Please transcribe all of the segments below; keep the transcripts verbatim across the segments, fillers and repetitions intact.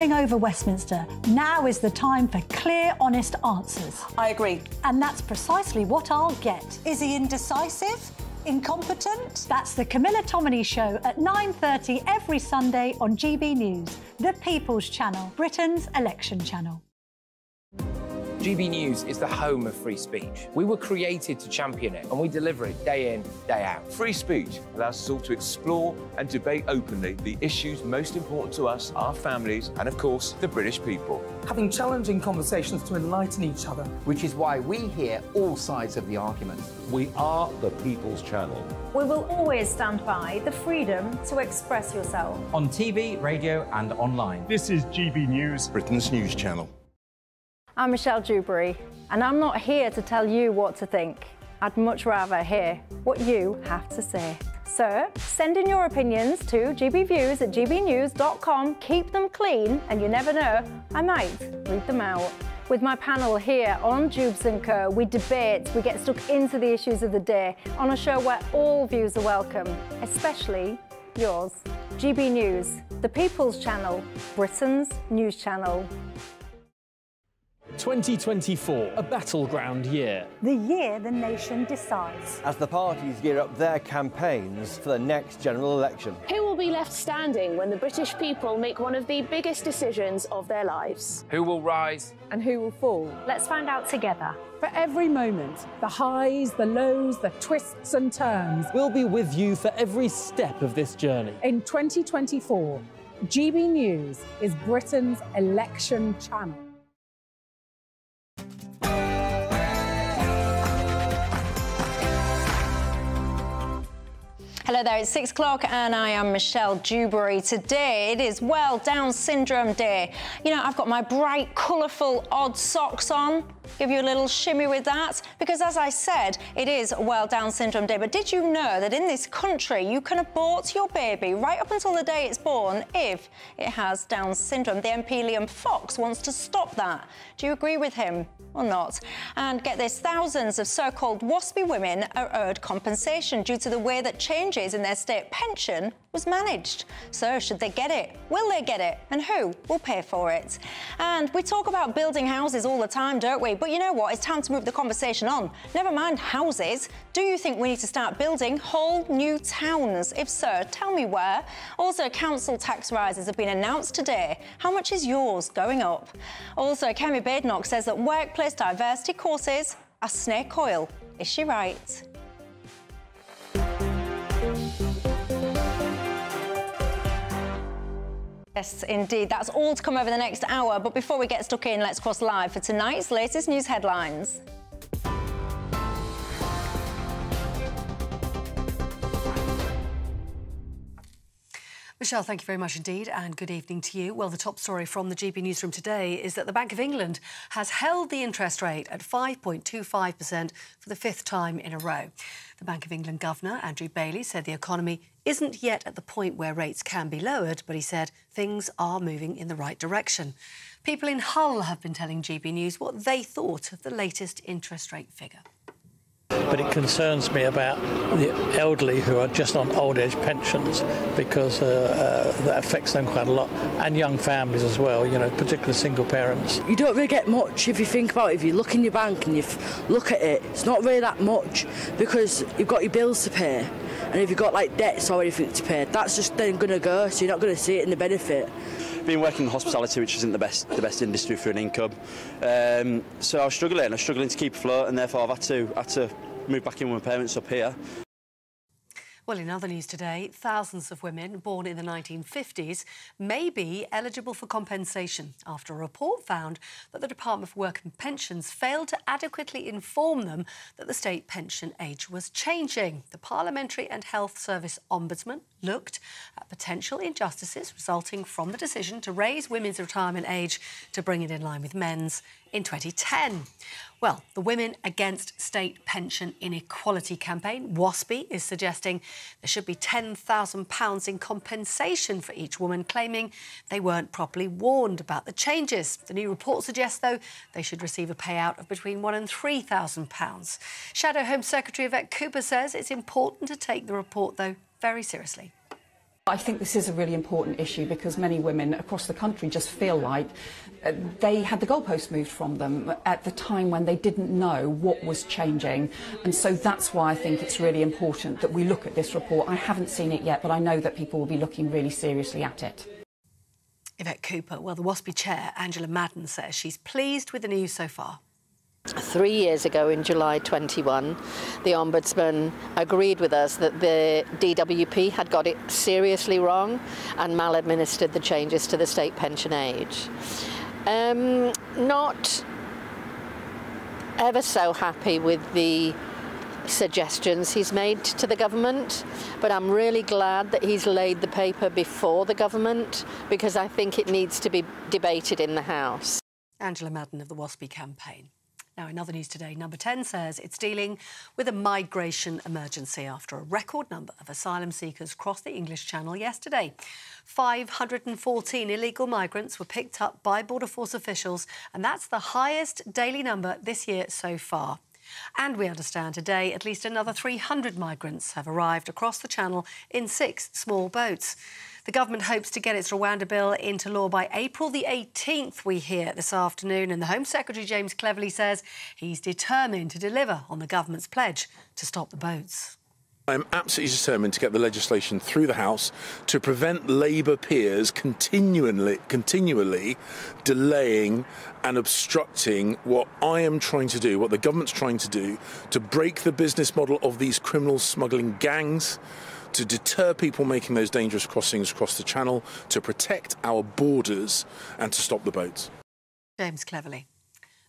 Over Westminster. Now is the time for clear, honest answers. I agree. And that's precisely what I'll get. Is he indecisive? Incompetent? That's the Camilla Tominey Show at nine thirty every Sunday on G B News, the People's Channel, Britain's election channel. G B News is the home of free speech. We were created to champion it, and we deliver it day in, day out. Free speech allows us all to explore and debate openly the issues most important to us, our families, and of course, the British people. Having challenging conversations to enlighten each other. Which is why we hear all sides of the argument. We are the People's Channel. We will always stand by the freedom to express yourself. On T V, radio, and online. This is G B News, Britain's news channel. I'm Michelle Dewberry, and I'm not here to tell you what to think. I'd much rather hear what you have to say. So, send in your opinions to g b views at g b news dot com, keep them clean, and you never know, I might read them out. With my panel here on Jubes and Co, we debate, we get stuck into the issues of the day, on a show where all views are welcome, especially yours. G B News, the People's Channel, Britain's news channel. twenty twenty-four, a battleground year. The year the nation decides. As the parties gear up their campaigns for the next general election. Who will be left standing when the British people make one of the biggest decisions of their lives? Who will rise? And who will fall? Let's find out together. For every moment, the highs, the lows, the twists and turns. We'll be with you for every step of this journey. In twenty twenty-four, G B News is Britain's election channel. Hello there, it's six o'clock and I am Michelle Dewberry. Today it is World Down Syndrome Day. You know, I've got my bright, colourful, odd socks on. Give you a little shimmy with that, because as I said, it is World Down Syndrome Day. But did you know that in this country you can abort your baby right up until the day it's born if it has Down syndrome? The M P Liam Fox wants to stop that. Do you agree with him or not? And get this, thousands of so-called WASPI women are owed compensation due to the way that changes in their state pension was managed. So should they get it? Will they get it? And who will pay for it? And we talk about building houses all the time, don't we? But you know what? It's time to move the conversation on. Never mind houses. Do you think we need to start building whole new towns? If so, tell me where. Also, council tax rises have been announced today. How much is yours going up? Also, Kemi Badenoch says that workplace diversity courses are snake oil. Is she right? Yes, indeed. That's all to come over the next hour. But before we get stuck in, let's cross live for tonight's latest news headlines. Michelle, thank you very much indeed, and good evening to you. Well, the top story from the G B newsroom today is that the Bank of England has held the interest rate at five point two five percent for the fifth time in a row. The Bank of England Governor, Andrew Bailey, said the economy isn't yet at the point where rates can be lowered, but he said things are moving in the right direction. People in Hull have been telling G B News what they thought of the latest interest rate figure. But it concerns me about the elderly who are just on old age pensions, because uh, uh, that affects them quite a lot, and young families as well, you know, particularly single parents. You don't really get much if you think about it. If you look in your bank and you look at it, it's not really that much, because you've got your bills to pay, and if you've got like debts or anything to pay, that's just then going to go, so you're not going to see it in the benefit. Been working in hospitality, which isn't the best the best industry for an income, um, so I was struggling. I was struggling to keep afloat, and therefore I've had to had to move back in with my parents up here. Well, in other news today, thousands of women born in the nineteen fifties may be eligible for compensation after a report found that the Department for Work and Pensions failed to adequately inform them that the state pension age was changing. The Parliamentary and Health Service Ombudsman looked at potential injustices resulting from the decision to raise women's retirement age to bring it in line with men's in twenty ten. Well, the Women Against State Pension Inequality campaign, WASPI, is suggesting there should be ten thousand pounds in compensation for each woman claiming they weren't properly warned about the changes. The new report suggests, though, they should receive a payout of between one thousand pounds and three thousand pounds. Shadow Home Secretary Yvette Cooper says it's important to take the report, though, very seriously. I think this is a really important issue because many women across the country just feel like they had the goalposts moved from them at the time when they didn't know what was changing. And so that's why I think it's really important that we look at this report. I haven't seen it yet, but I know that people will be looking really seriously at it. Yvette Cooper. Well, the WASPI chair, Angela Madden, says she's pleased with the news so far. Three years ago, in July twenty-one, the Ombudsman agreed with us that the D W P had got it seriously wrong and maladministered the changes to the state pension age. Um, not ever so happy with the suggestions he's made to the government, but I'm really glad that he's laid the paper before the government because I think it needs to be debated in the House. Angela Madden of the WASPI campaign. Now, in other news today, Number ten says it's dealing with a migration emergency after a record number of asylum seekers crossed the English Channel yesterday. five hundred and fourteen illegal migrants were picked up by Border Force officials, and that's the highest daily number this year so far. And we understand today at least another three hundred migrants have arrived across the Channel in six small boats. The government hopes to get its Rwanda bill into law by April the eighteenth, we hear this afternoon, and the Home Secretary, James Cleverly, says he's determined to deliver on the government's pledge to stop the boats. I am absolutely determined to get the legislation through the House to prevent Labour peers continually, continually delaying and obstructing what I am trying to do, what the government's trying to do, to break the business model of these criminal smuggling gangs, to deter people making those dangerous crossings across the Channel, to protect our borders and to stop the boats. James Cleverly.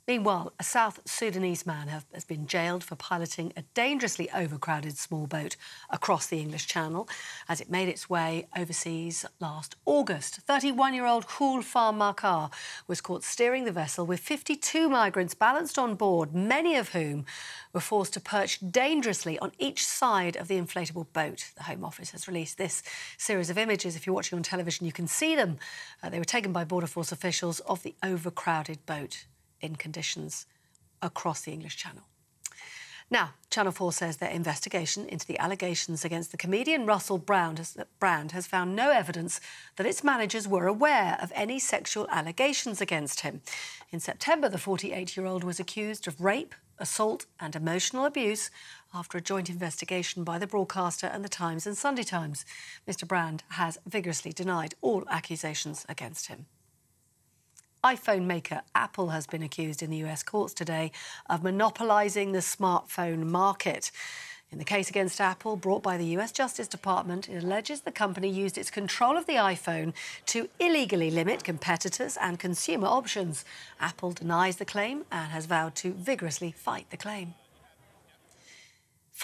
Meanwhile, a South Sudanese man have, has been jailed for piloting a dangerously overcrowded small boat across the English Channel as it made its way overseas last August. thirty-one-year-old Khalifah Makar was caught steering the vessel with fifty-two migrants balanced on board, many of whom were forced to perch dangerously on each side of the inflatable boat. The Home Office has released this series of images. If you're watching on television, you can see them. Uh, they were taken by Border Force officials of the overcrowded boat in conditions across the English Channel. Now, Channel four says their investigation into the allegations against the comedian Russell Brand has, Brand has found no evidence that its managers were aware of any sexual allegations against him. In September, the forty-eight-year-old was accused of rape, assault and emotional abuse after a joint investigation by the broadcaster and The Times and Sunday Times. Mr Brand has vigorously denied all accusations against him. iPhone maker Apple has been accused in the U S courts today of monopolising the smartphone market. In the case against Apple, brought by the U S Justice Department, it alleges the company used its control of the iPhone to illegally limit competitors and consumer options. Apple denies the claim and has vowed to vigorously fight the claim.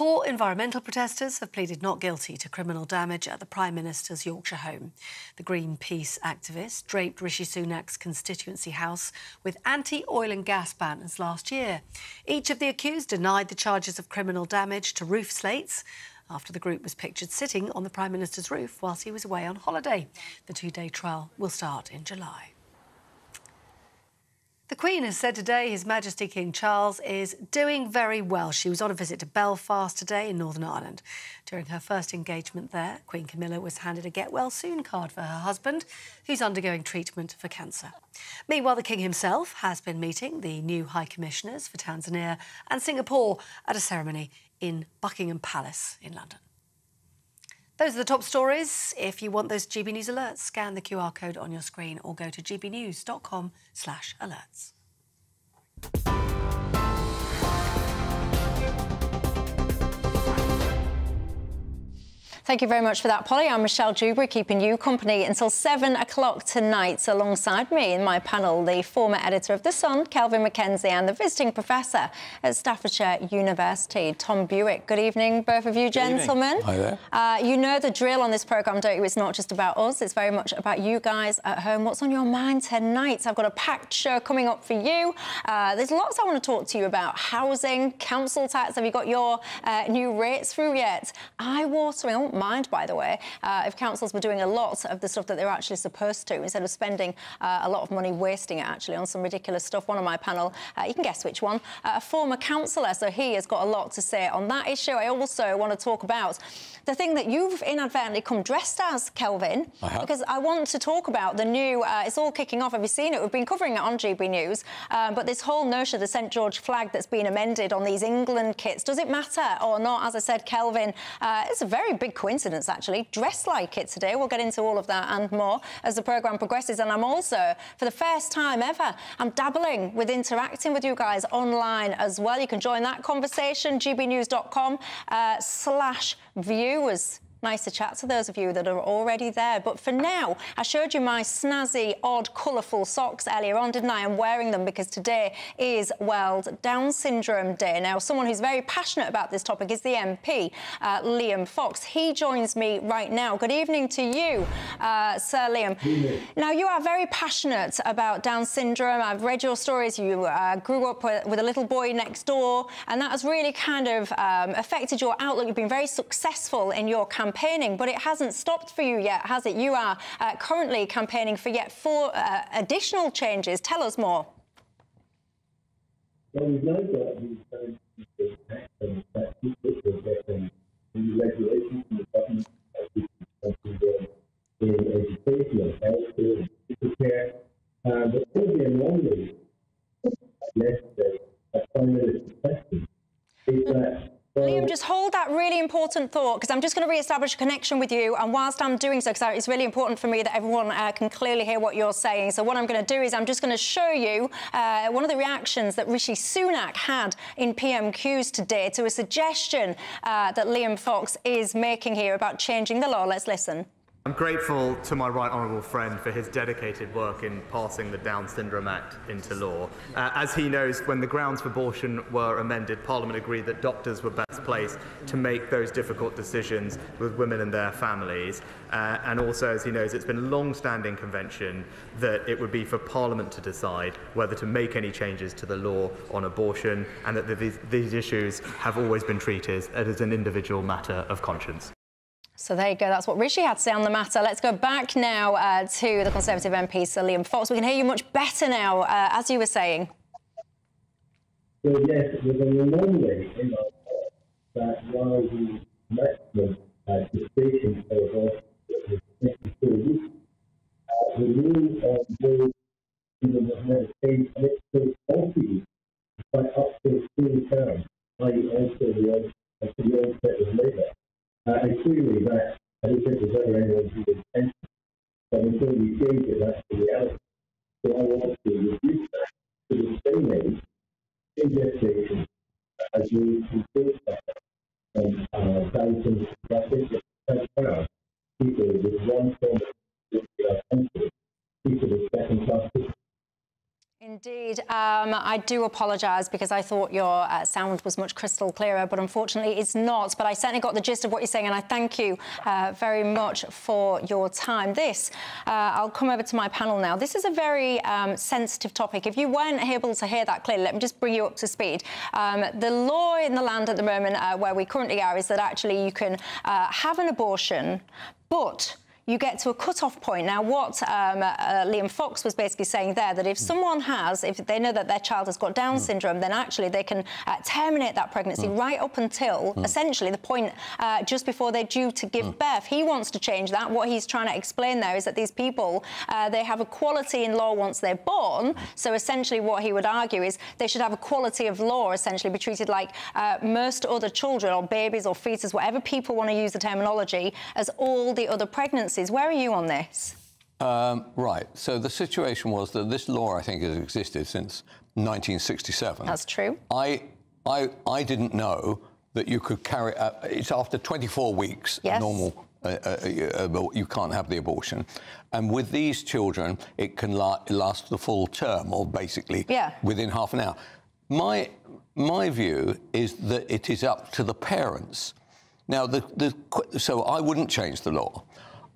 Four environmental protesters have pleaded not guilty to criminal damage at the Prime Minister's Yorkshire home. The Greenpeace activists draped Rishi Sunak's constituency house with anti-oil and gas banners last year. Each of the accused denied the charges of criminal damage to roof slates after the group was pictured sitting on the Prime Minister's roof whilst he was away on holiday. The two-day trial will start in July. The Queen has said today His Majesty King Charles is doing very well. She was on a visit to Belfast today in Northern Ireland. During her first engagement there, Queen Camilla was handed a Get Well Soon card for her husband, who's undergoing treatment for cancer. Meanwhile, the King himself has been meeting the new High Commissioners for Tanzania and Singapore at a ceremony in Buckingham Palace in London. Those are the top stories. If you want those G B News alerts, scan the Q R code on your screen or go to gbnews.com slash alerts. Thank you very much for that, Polly. I'm Michelle Dewberry, keeping you company until seven o'clock tonight. Alongside me in my panel, the former editor of The Sun, Kelvin MacKenzie, and the visiting professor at Staffordshire University, Tom Bewick. Good evening, both of you, gentlemen. Hi there. Uh, you know the drill on this programme, don't you? It's not just about us. It's very much about you guys at home. What's on your mind tonight? I've got a packed show coming up for you. Uh, there's lots I want to talk to you about. Housing, council tax. Have you got your uh, new rates through yet? Eye-watering. wouldn't mind, by the way, uh, if councils were doing a lot of the stuff that they're actually supposed to, instead of spending uh, a lot of money wasting it, actually, on some ridiculous stuff. One on my panel, uh, you can guess which one, uh, a former councillor, so he has got a lot to say on that issue. I also want to talk about the thing that you've inadvertently come dressed as, Kelvin, I because I want to talk about the new... Uh, it's all kicking off. Have you seen it? We've been covering it on G B News, um, but this whole notion of the St George flag that's been amended on these England kits, does it matter or not? As I said, Kelvin, uh, it's a very big coincidence, actually. Dressed like it today. We'll get into all of that and more as the programme progresses. And I'm also, for the first time ever, I'm dabbling with interacting with you guys online as well. You can join that conversation, gbnews.com uh, slash viewers. Nice to chat to those of you that are already there. But for now, I showed you my snazzy, odd, colourful socks earlier on, didn't I? I'm wearing them because today is World Down Syndrome Day. Now, someone who's very passionate about this topic is the M P, uh, Liam Fox. He joins me right now. Good evening to you, uh, Sir Liam. Now, you are very passionate about Down Syndrome. I've read your stories. You uh, grew up with a little boy next door, and that has really kind of um, affected your outlook. You've been very successful in your campaign. Campaigning, but it hasn't stopped for you yet, has it? You are uh, currently campaigning for yet four uh, additional changes. Tell us more. Well, we know that these changes in the tax and tax are getting new regulations from the government in education and healthcare and people care. Uh, but still being lonely, yesterday, I find that it's a question. Is that Liam, just hold that really important thought, because I'm just going to re-establish a connection with you, and whilst I'm doing so, because it's really important for me that everyone uh, can clearly hear what you're saying, so what I'm going to do is I'm just going to show you uh, one of the reactions that Rishi Sunak had in P M Qs today to a suggestion uh, that Liam Fox is making here about changing the law. Let's listen. I'm grateful to my right honourable friend for his dedicated work in passing the Down Syndrome Act into law. Uh, as he knows, when the grounds for abortion were amended, Parliament agreed that doctors were best placed to make those difficult decisions with women and their families. Uh, and also, as he knows, it's been long-standing convention that it would be for Parliament to decide whether to make any changes to the law on abortion, and that these, these issues have always been treated as an individual matter of conscience. So there you go. That's what Rishi had to say on the matter. Let's go back now uh, to the Conservative M P, Sir Liam Fox. We can hear you much better now, uh, as you were saying. Well, yes, it was an anomaly in our thought that while the maximum gestation for abortion was twenty-two weeks, the rule of those women that had attained an extra forty weeks by up to three pounds, that is also the onset of labour. Uh, and clearly that, I don't think there's ever anyone who would attention, but until we change it, that's the reality. So I want to reduce that to the same age, in gestation, as we do that. And uh, thousands, I think it's ten thousand people with one form of attention, people with second class people. Indeed. Um, I do apologise because I thought your uh, sound was much crystal clearer, but unfortunately it's not. But I certainly got the gist of what you're saying, and I thank you uh, very much for your time. This, uh, I'll come over to my panel now. This is a very um, sensitive topic. If you weren't able to hear that clearly, let me just bring you up to speed. Um, the law in the land at the moment uh, where we currently are is that actually you can uh, have an abortion, but you get to a cut-off point. Now, what um, uh, Liam Fox was basically saying there, that if someone has, if they know that their child has got Down syndrome, then actually they can uh, terminate that pregnancy mm. right up until, mm. essentially, the point uh, just before they're due to give mm. birth. He wants to change that. What he's trying to explain there is that these people, uh, they have equality in law once they're born, so essentially what he would argue is they should have equality of law, essentially, be treated like uh, most other children or babies or fetuses, whatever people want to use the terminology, as all the other pregnancies. Where are you on this? Um, right. So the situation was that this law, I think, has existed since nineteen sixty-seven. That's true. I, I, I didn't know that you could carry... Uh, it's after twenty-four weeks, yes. normal... Uh, uh, uh, you can't have the abortion. And with these children, it can la last the full term, or basically yeah. within half an hour. My, my view is that it is up to the parents. Now, the, the so I wouldn't change the law.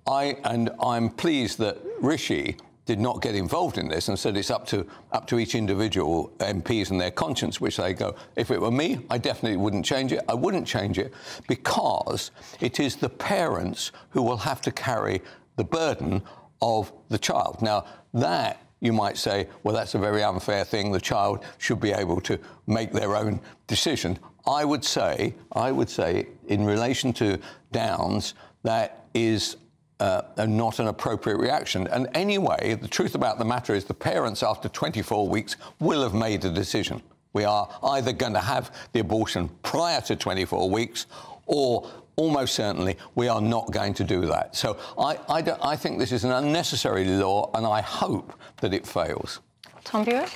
I, and I'm pleased that Rishi did not get involved in this and said it's up to up to each individual M Ps and their conscience, which they go, if it were me, I definitely wouldn't change it. I wouldn't change it because it is the parents who will have to carry the burden of the child. Now, that you might say, well, that's a very unfair thing. The child should be able to make their own decision. I would say, I would say, in relation to Downs, that is Uh, and not an appropriate reaction. And anyway, the truth about the matter is the parents, after twenty-four weeks, will have made a decision. We are either going to have the abortion prior to twenty-four weeks or almost certainly we are not going to do that. So I, I, don't, I think this is an unnecessary law and I hope that it fails. Tom Bewick?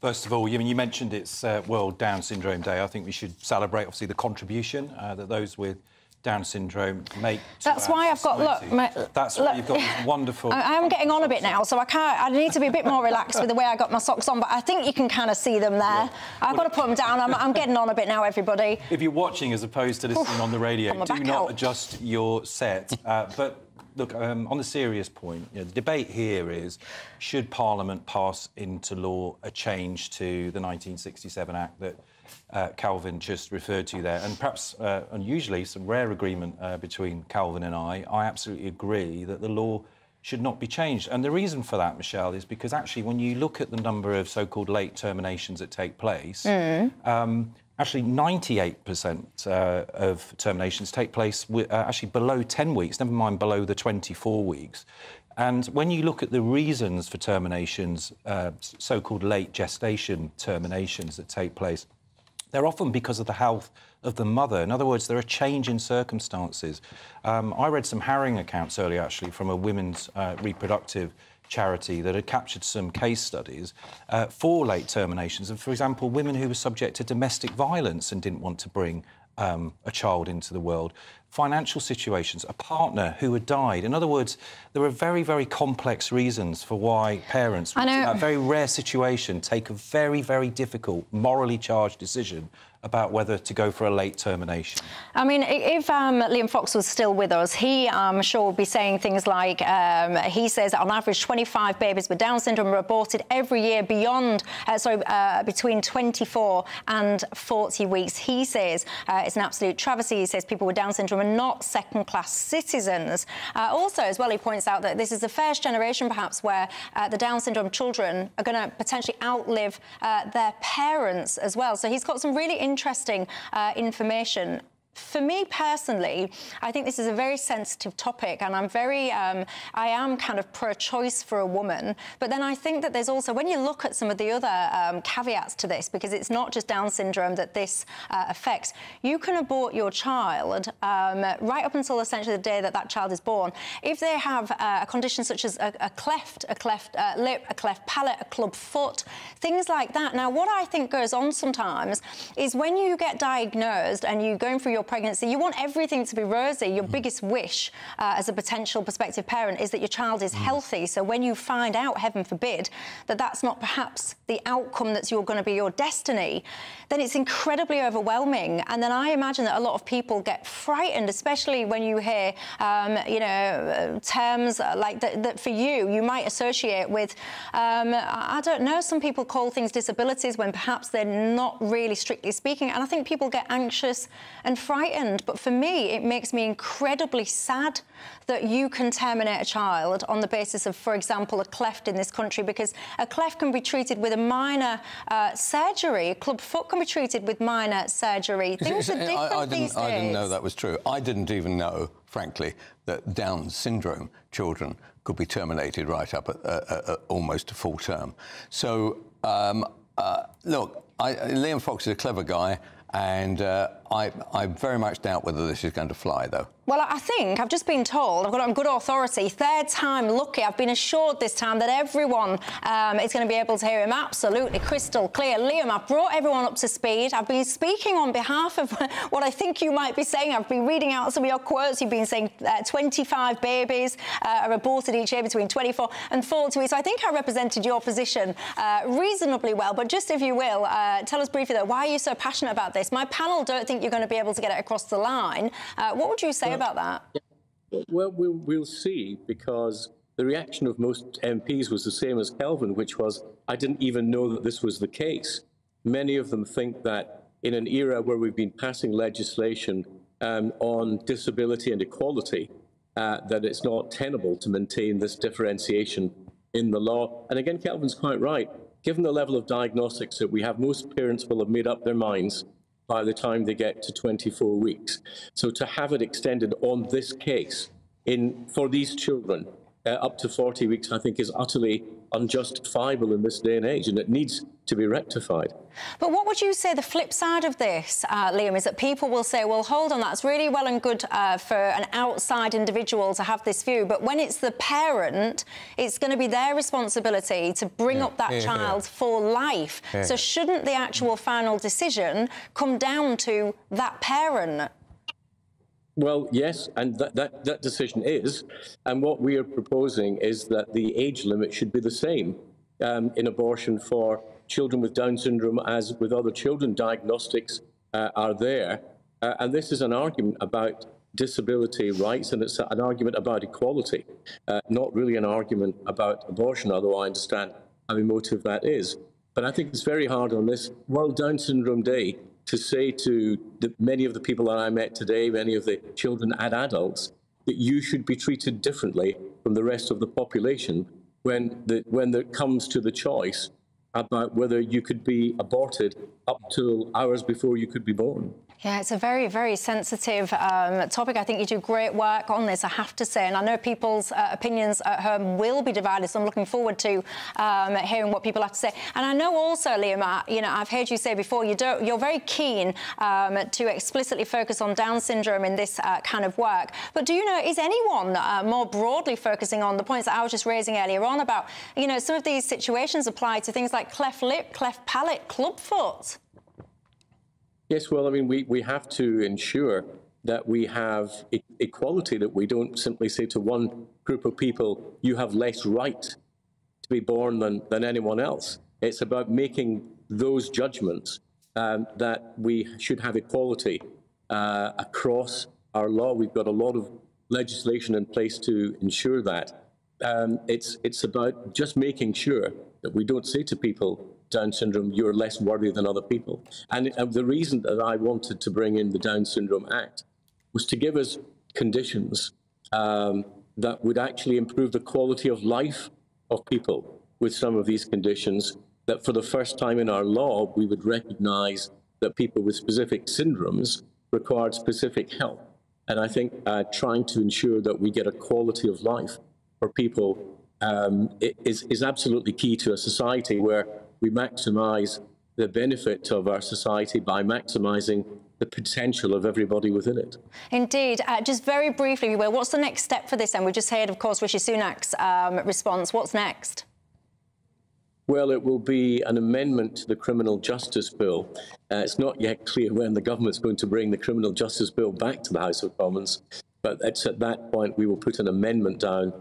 First of all, you, mean, you mentioned it's uh, World Down Syndrome Day. I think we should celebrate, obviously, the contribution uh, that those with Down syndrome make. That's why I've got look. My, That's look, why you've got wonderful. I, I'm getting on a bit now, so I can't. I need to be a bit more relaxed with the way I got my socks on. But I think you can kind of see them there. Yeah. I've well, got to put them down. I'm, I'm getting on a bit now, everybody. If you're watching as opposed to listening on the radio, do not out. adjust your set. Uh, but look, um, on the serious point, you know, the debate here is: should Parliament pass into law a change to the nineteen sixty-seven Act that Uh, Calvin just referred to there, and perhaps uh, unusually some rare agreement uh, between Calvin and I, I absolutely agree that the law should not be changed. And the reason for that, Michelle, is because actually when you look at the number of so-called late terminations that take place, mm. um, actually ninety-eight percent uh, of terminations take place with, uh, actually below ten weeks, never mind below the twenty-four weeks. And when you look at the reasons for terminations, uh, so-called late gestation terminations that take place, they're often because of the health of the mother. In other words, there are change in circumstances. Um, I read some harrowing accounts earlier, actually, from a women's uh, reproductive charity that had captured some case studies uh, for late terminations. And, for example, women who were subject to domestic violence and didn't want to bring um, a child into the world, financial situations, a partner who had died. In other words, there are very, very complex reasons for why parents, in a very rare situation, take a very, very difficult, morally charged decision about whether to go for a late termination. I mean, if um, Liam Fox was still with us, he, I'm sure, would be saying things like, um, he says that on average twenty-five babies with Down syndrome are aborted every year beyond, uh, sorry, uh, between twenty-four and forty weeks. He says uh, it's an absolute travesty. He says people with Down syndrome are not second-class citizens. Uh, also, as well, he points out that this is the first generation, perhaps, where uh, the Down syndrome children are going to potentially outlive uh, their parents as well. So he's got some really interesting Interesting uh, information. For me personally, I think this is a very sensitive topic and I'm very, um, I am kind of pro-choice for a woman. But then I think that there's also, when you look at some of the other um, caveats to this, because it's not just Down syndrome that this uh, affects, you can abort your child um, right up until essentially the day that that child is born. If they have uh, a condition such as a, a cleft, a cleft uh, lip, a cleft palate, a club foot, things like that. Now, what I think goes on sometimes is when you get diagnosed and you're going through your pregnancy, you want everything to be rosy. Your mm. biggest wish uh, as a potential prospective parent is that your child is mm. healthy. So when you find out, heaven forbid, that that's not perhaps the outcome that's you're going to be your destiny, then it's incredibly overwhelming. And then I imagine that a lot of people get frightened, especially when you hear, um, you know, uh, terms like that, that for you, you might associate with, um, I don't know, some people call things disabilities when perhaps they're not really strictly speaking. And I think people get anxious and frightened, but for me, it makes me incredibly sad that you can terminate a child on the basis of, for example, a cleft in this country, because a cleft can be treated with a minor uh, surgery, a club foot can be treated with minor surgery. Things are different I, I didn't, these days. I didn't know that was true. I didn't even know, frankly, that Down syndrome children could be terminated right up at, at, at almost to full term. So, um, uh, look, I, Liam Fox is a clever guy, and uh, I, I very much doubt whether this is going to fly, though. Well, I think, I've just been told, I've got it on good authority, third time lucky, I've been assured this time that everyone um, is going to be able to hear him absolutely crystal clear. Liam, I've brought everyone up to speed. I've been speaking on behalf of what I think you might be saying. I've been reading out some of your quotes. You've been saying uh, twenty-five babies uh, are aborted each year between twenty-four and forty weeks. So I think I represented your position uh, reasonably well. But just if you will, uh, tell us briefly, though, why are you so passionate about this? My panel don't think you're going to be able to get it across the line. Uh, what would you say about that? Well, we'll, we'll see, because the reaction of most M Ps was the same as Kelvin, which was, I didn't even know that this was the case. Many of them think that in an era where we've been passing legislation um, on disability and equality, uh, that it's not tenable to maintain this differentiation in the law. And again, Kelvin's quite right. Given the level of diagnostics that we have, most parents will have made up their minds by the time they get to twenty-four weeks. So to have it extended on this case in, for these children uh, up to forty weeks, I think is utterly unjustifiable in this day and age, and it needs to be rectified. But what would you say the flip side of this, uh, Liam, is that people will say, well, hold on, that's really well and good uh, for an outside individual to have this view, but when it's the parent, it's going to be their responsibility to bring yeah. up that yeah, child yeah. for life. Yeah. So shouldn't the actual final decision come down to that parent? Well, yes, and that, that, that decision is. And what we are proposing is that the age limit should be the same um, in abortion for children with Down syndrome as with other children. Diagnostics uh, are there. Uh, and this is an argument about disability rights, and it's an argument about equality, uh, not really an argument about abortion, although I understand how emotive that is. But I think it's very hard on this World Down Syndrome Day to say to the, many of the people that I met today, many of the children and adults, that you should be treated differently from the rest of the population when the, when it comes to the choice about whether you could be aborted up to hours before you could be born. Yeah, it's a very, very sensitive um, topic. I think you do great work on this, I have to say. And I know people's uh, opinions at home will be divided, so I'm looking forward to um, hearing what people have to say. And I know also, Liam, I, you know, I've heard you say before, you don't, you're very keen um, to explicitly focus on Down syndrome in this uh, kind of work. But do you know, is anyone uh, more broadly focusing on the points that I was just raising earlier on about, you know, some of these situations apply to things like cleft lip, cleft palate, clubfoot? Yes, well, I mean, we, we have to ensure that we have e equality, that we don't simply say to one group of people, you have less right to be born than, than anyone else. It's about making those judgments um, that we should have equality uh, across our law. We've got a lot of legislation in place to ensure that. Um, it's, it's about just making sure that we don't say to people, Down syndrome, you're less worthy than other people. And uh, the reason that I wanted to bring in the Down Syndrome Act was to give us conditions um, that would actually improve the quality of life of people with some of these conditions, that for the first time in our law, we would recognize that people with specific syndromes required specific help. And I think uh, trying to ensure that we get a quality of life for people um, is, is absolutely key to a society where we maximise the benefit of our society by maximising the potential of everybody within it. Indeed. Uh, just very briefly, Will, what's the next step for this? And we just heard, of course, Rishi Sunak's um, response. What's next? Well, it will be an amendment to the Criminal Justice Bill. Uh, it's not yet clear when the government's going to bring the Criminal Justice Bill back to the House of Commons, but it's at that point we will put an amendment down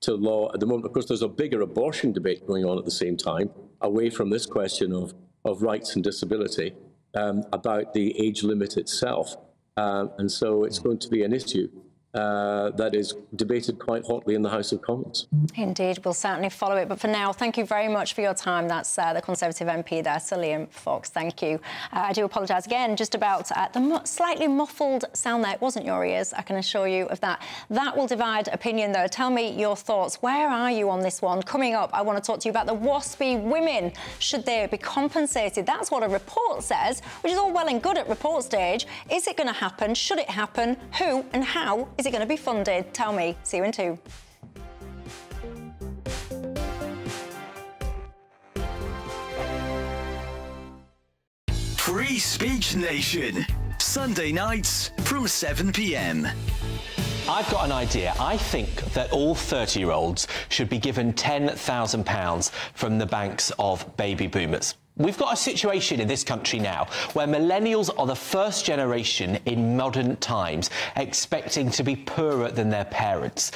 to law. At the moment, of course, there's a bigger abortion debate going on at the same time, away from this question of, of rights and disability, um, about the age limit itself. Um, and so it's going to be an issue uh, that is debated quite hotly in the House of Commons. Indeed, we'll certainly follow it. But for now, thank you very much for your time. That's uh, the Conservative M P there, Sir Liam Fox. Thank you. Uh, I do apologise again just about uh, the mu slightly muffled sound there. It wasn't your ears, I can assure you of that. That will divide opinion, though. Tell me your thoughts. Where are you on this one? Coming up, I want to talk to you about the WASPI women. Should they be compensated? That's what a report says, which is all well and good at report stage. Is it going to happen? Should it happen? Who and how is it going to be funded? Tell me. See you in two. Free Speech Nation. Sunday nights from seven p m. I've got an idea. I think that all thirty-year-olds should be given ten thousand pounds from the banks of baby boomers. We've got a situation in this country now where millennials are the first generation in modern times expecting to be poorer than their parents.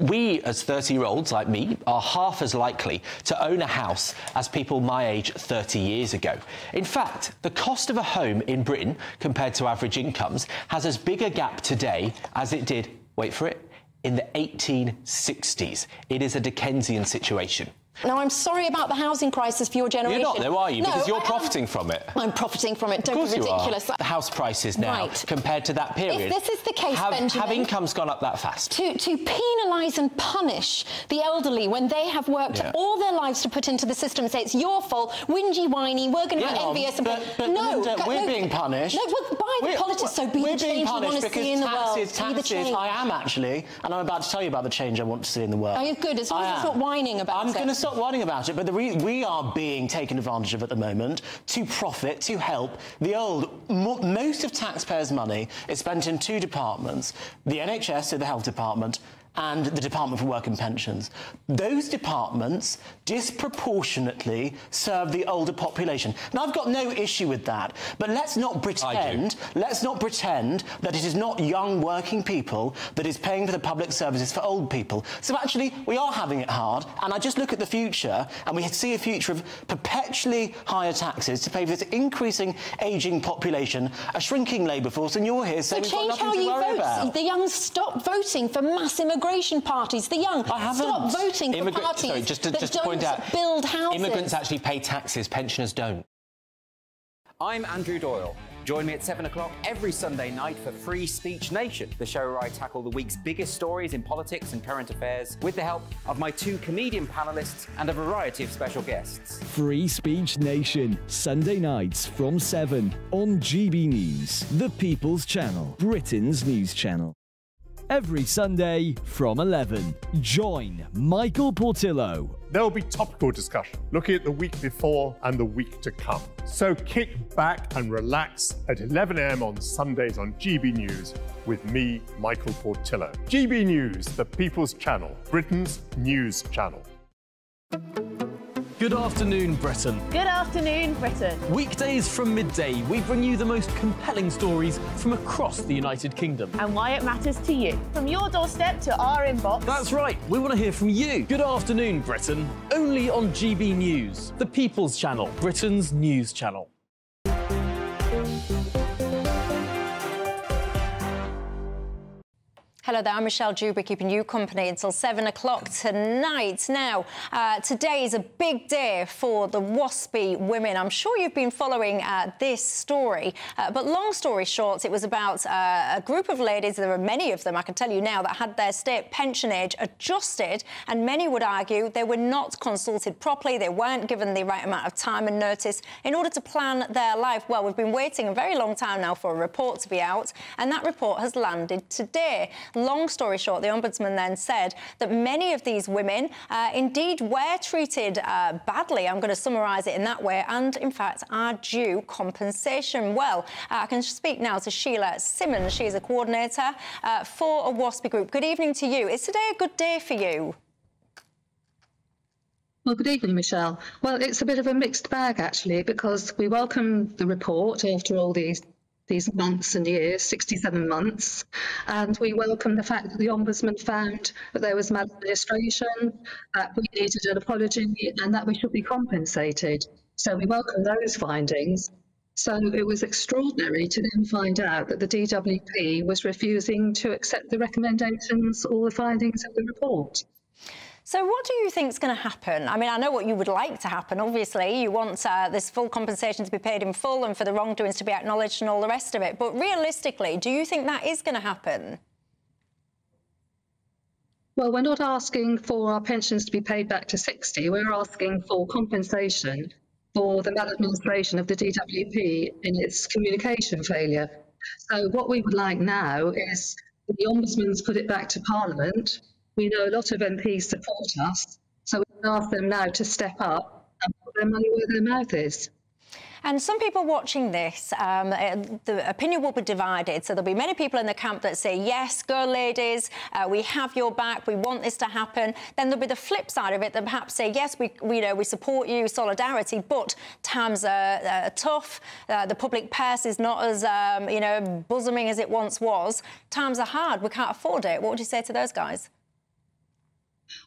We, as thirty-year-olds like me, are half as likely to own a house as people my age thirty years ago. In fact, the cost of a home in Britain compared to average incomes has as big a gap today as it did, wait for it, in the eighteen sixties. It is a Dickensian situation. Now, I'm sorry about the housing crisis for your generation. You're not, though, are you? No, because you're I profiting am. from it. I'm profiting from it. Don't be ridiculous. The house prices now, right. compared to that period... If this is the case, have, Benjamin... Have incomes gone up that fast? To, to penalise and punish the elderly when they have worked yeah. all their lives to put into the system, say, it's your fault, whingy, whiny, we're going to yeah, be envious... But, and... but, no, Linda, we're no, being punished. No, well, by the we're, politics, so be the change you want to see in the world. Taxes, taxes, I am, actually, and I'm about to tell you about the change I want to see in the world. Oh, you're good, as long as you're not whining about it. Stop whining about it, but the re we are being taken advantage of at the moment to profit, to help the old. Mo most of taxpayers' money is spent in two departments, the N H S, so the health department, and the Department for Work and Pensions. Those departments disproportionately serve the older population. Now, I've got no issue with that, but let's not pretend, let's not pretend that it is not young working people that is paying for the public services for old people. So, actually, we are having it hard, and I just look at the future, and we see a future of perpetually higher taxes to pay for this increasing ageing population, a shrinking labour force, and you're here saying so we've got nothing to worry about. The young stop voting for mass immigration. Immigration parties, the young, I haven't. stop voting for Immigra parties sorry, just to, that just don't point out, build houses. Immigrants actually pay taxes, pensioners don't. I'm Andrew Doyle. Join me at seven o'clock every Sunday night for Free Speech Nation, the show where I tackle the week's biggest stories in politics and current affairs with the help of my two comedian panellists and a variety of special guests. Free Speech Nation, Sunday nights from seven on G B News, the People's Channel, Britain's news channel. Every Sunday from eleven, join Michael Portillo. There'll be topical discussion, looking at the week before and the week to come. So kick back and relax at eleven a m on Sundays on G B News with me, Michael Portillo. G B News, the People's Channel, Britain's news channel. Good afternoon, Britain. Good afternoon, Britain. Weekdays from midday, we bring you the most compelling stories from across the United Kingdom. And why it matters to you. From your doorstep to our inbox. That's right, we want to hear from you. Good afternoon, Britain. Only on G B News, the People's Channel, Britain's news channel. Hello there, I'm Michelle Dewberry, keeping you company until seven o'clock tonight. Now, uh, today is a big day for the WASPI women. I'm sure you've been following uh, this story, uh, but long story short, it was about uh, a group of ladies, there were many of them, I can tell you now, that had their state pension age adjusted, and many would argue they were not consulted properly, they weren't given the right amount of time and notice in order to plan their life. Well, we've been waiting a very long time now for a report to be out, and that report has landed today. Long story short, the Ombudsman then said that many of these women uh, indeed were treated uh, badly, I'm going to summarise it in that way, and in fact are due compensation. Well, uh, I can speak now to Sheila Simmons, she's a coordinator uh, for a WASPI group. Good evening to you. Is today a good day for you? Well, good evening, Michelle. Well, it's a bit of a mixed bag, actually, because we welcome the report after all these these months and years, sixty-seven months, and we welcome the fact that the Ombudsman found that there was maladministration, that we needed an apology and that we should be compensated. So we welcome those findings. So it was extraordinary to then find out that the D W P was refusing to accept the recommendations or the findings of the report. So what do you think is going to happen? I mean, I know what you would like to happen, obviously. You want uh, this full compensation to be paid in full and for the wrongdoings to be acknowledged and all the rest of it. But realistically, do you think that is going to happen? Well, we're not asking for our pensions to be paid back to sixty. We're asking for compensation for the maladministration of the D W P in its communication failure. So what we would like now is the Ombudsman's put it back to Parliament. We know a lot of M Ps support us, so we ask them now to step up and put their money where their mouth is. And some people watching this, um, the opinion will be divided. So there'll be many people in the camp that say, yes, go ladies, uh, we have your back, we want this to happen. Then there'll be the flip side of it that perhaps say, yes, we, we, you know, we support you, solidarity, but times are, are tough. Uh, the public purse is not as, um, you know, bosoming as it once was. Times are hard, we can't afford it. What would you say to those guys?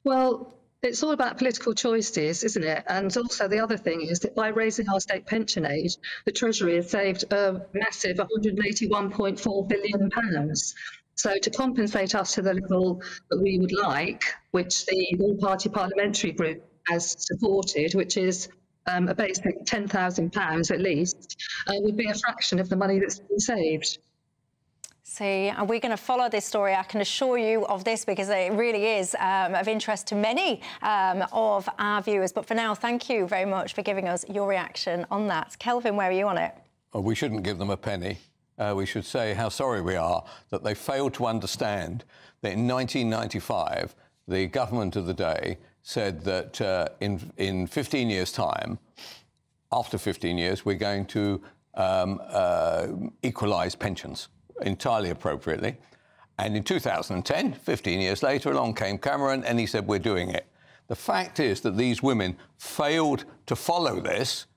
Well, it's all about political choices, isn't it? And also the other thing is that by raising our state pension age, the Treasury has saved a massive one hundred and eighty-one point four billion pounds. So to compensate us to the level that we would like, which the all-party parliamentary group has supported, which is um, a basic ten thousand pounds at least, uh, would be a fraction of the money that's been saved. See, and we're going to follow this story, I can assure you of this, because it really is um, of interest to many um, of our viewers. But for now, thank you very much for giving us your reaction on that. Kelvin, where are you on it? Oh, we shouldn't give them a penny. Uh, we should say how sorry we are that they failed to understand that in nineteen ninety-five, the government of the day said that uh, in, in fifteen years' time, after fifteen years, we're going to um, uh, equalise pensions. Entirely appropriately. And in two thousand ten, fifteen years later, along came Cameron and he said, we're doing it. The fact is that these women failed to follow this,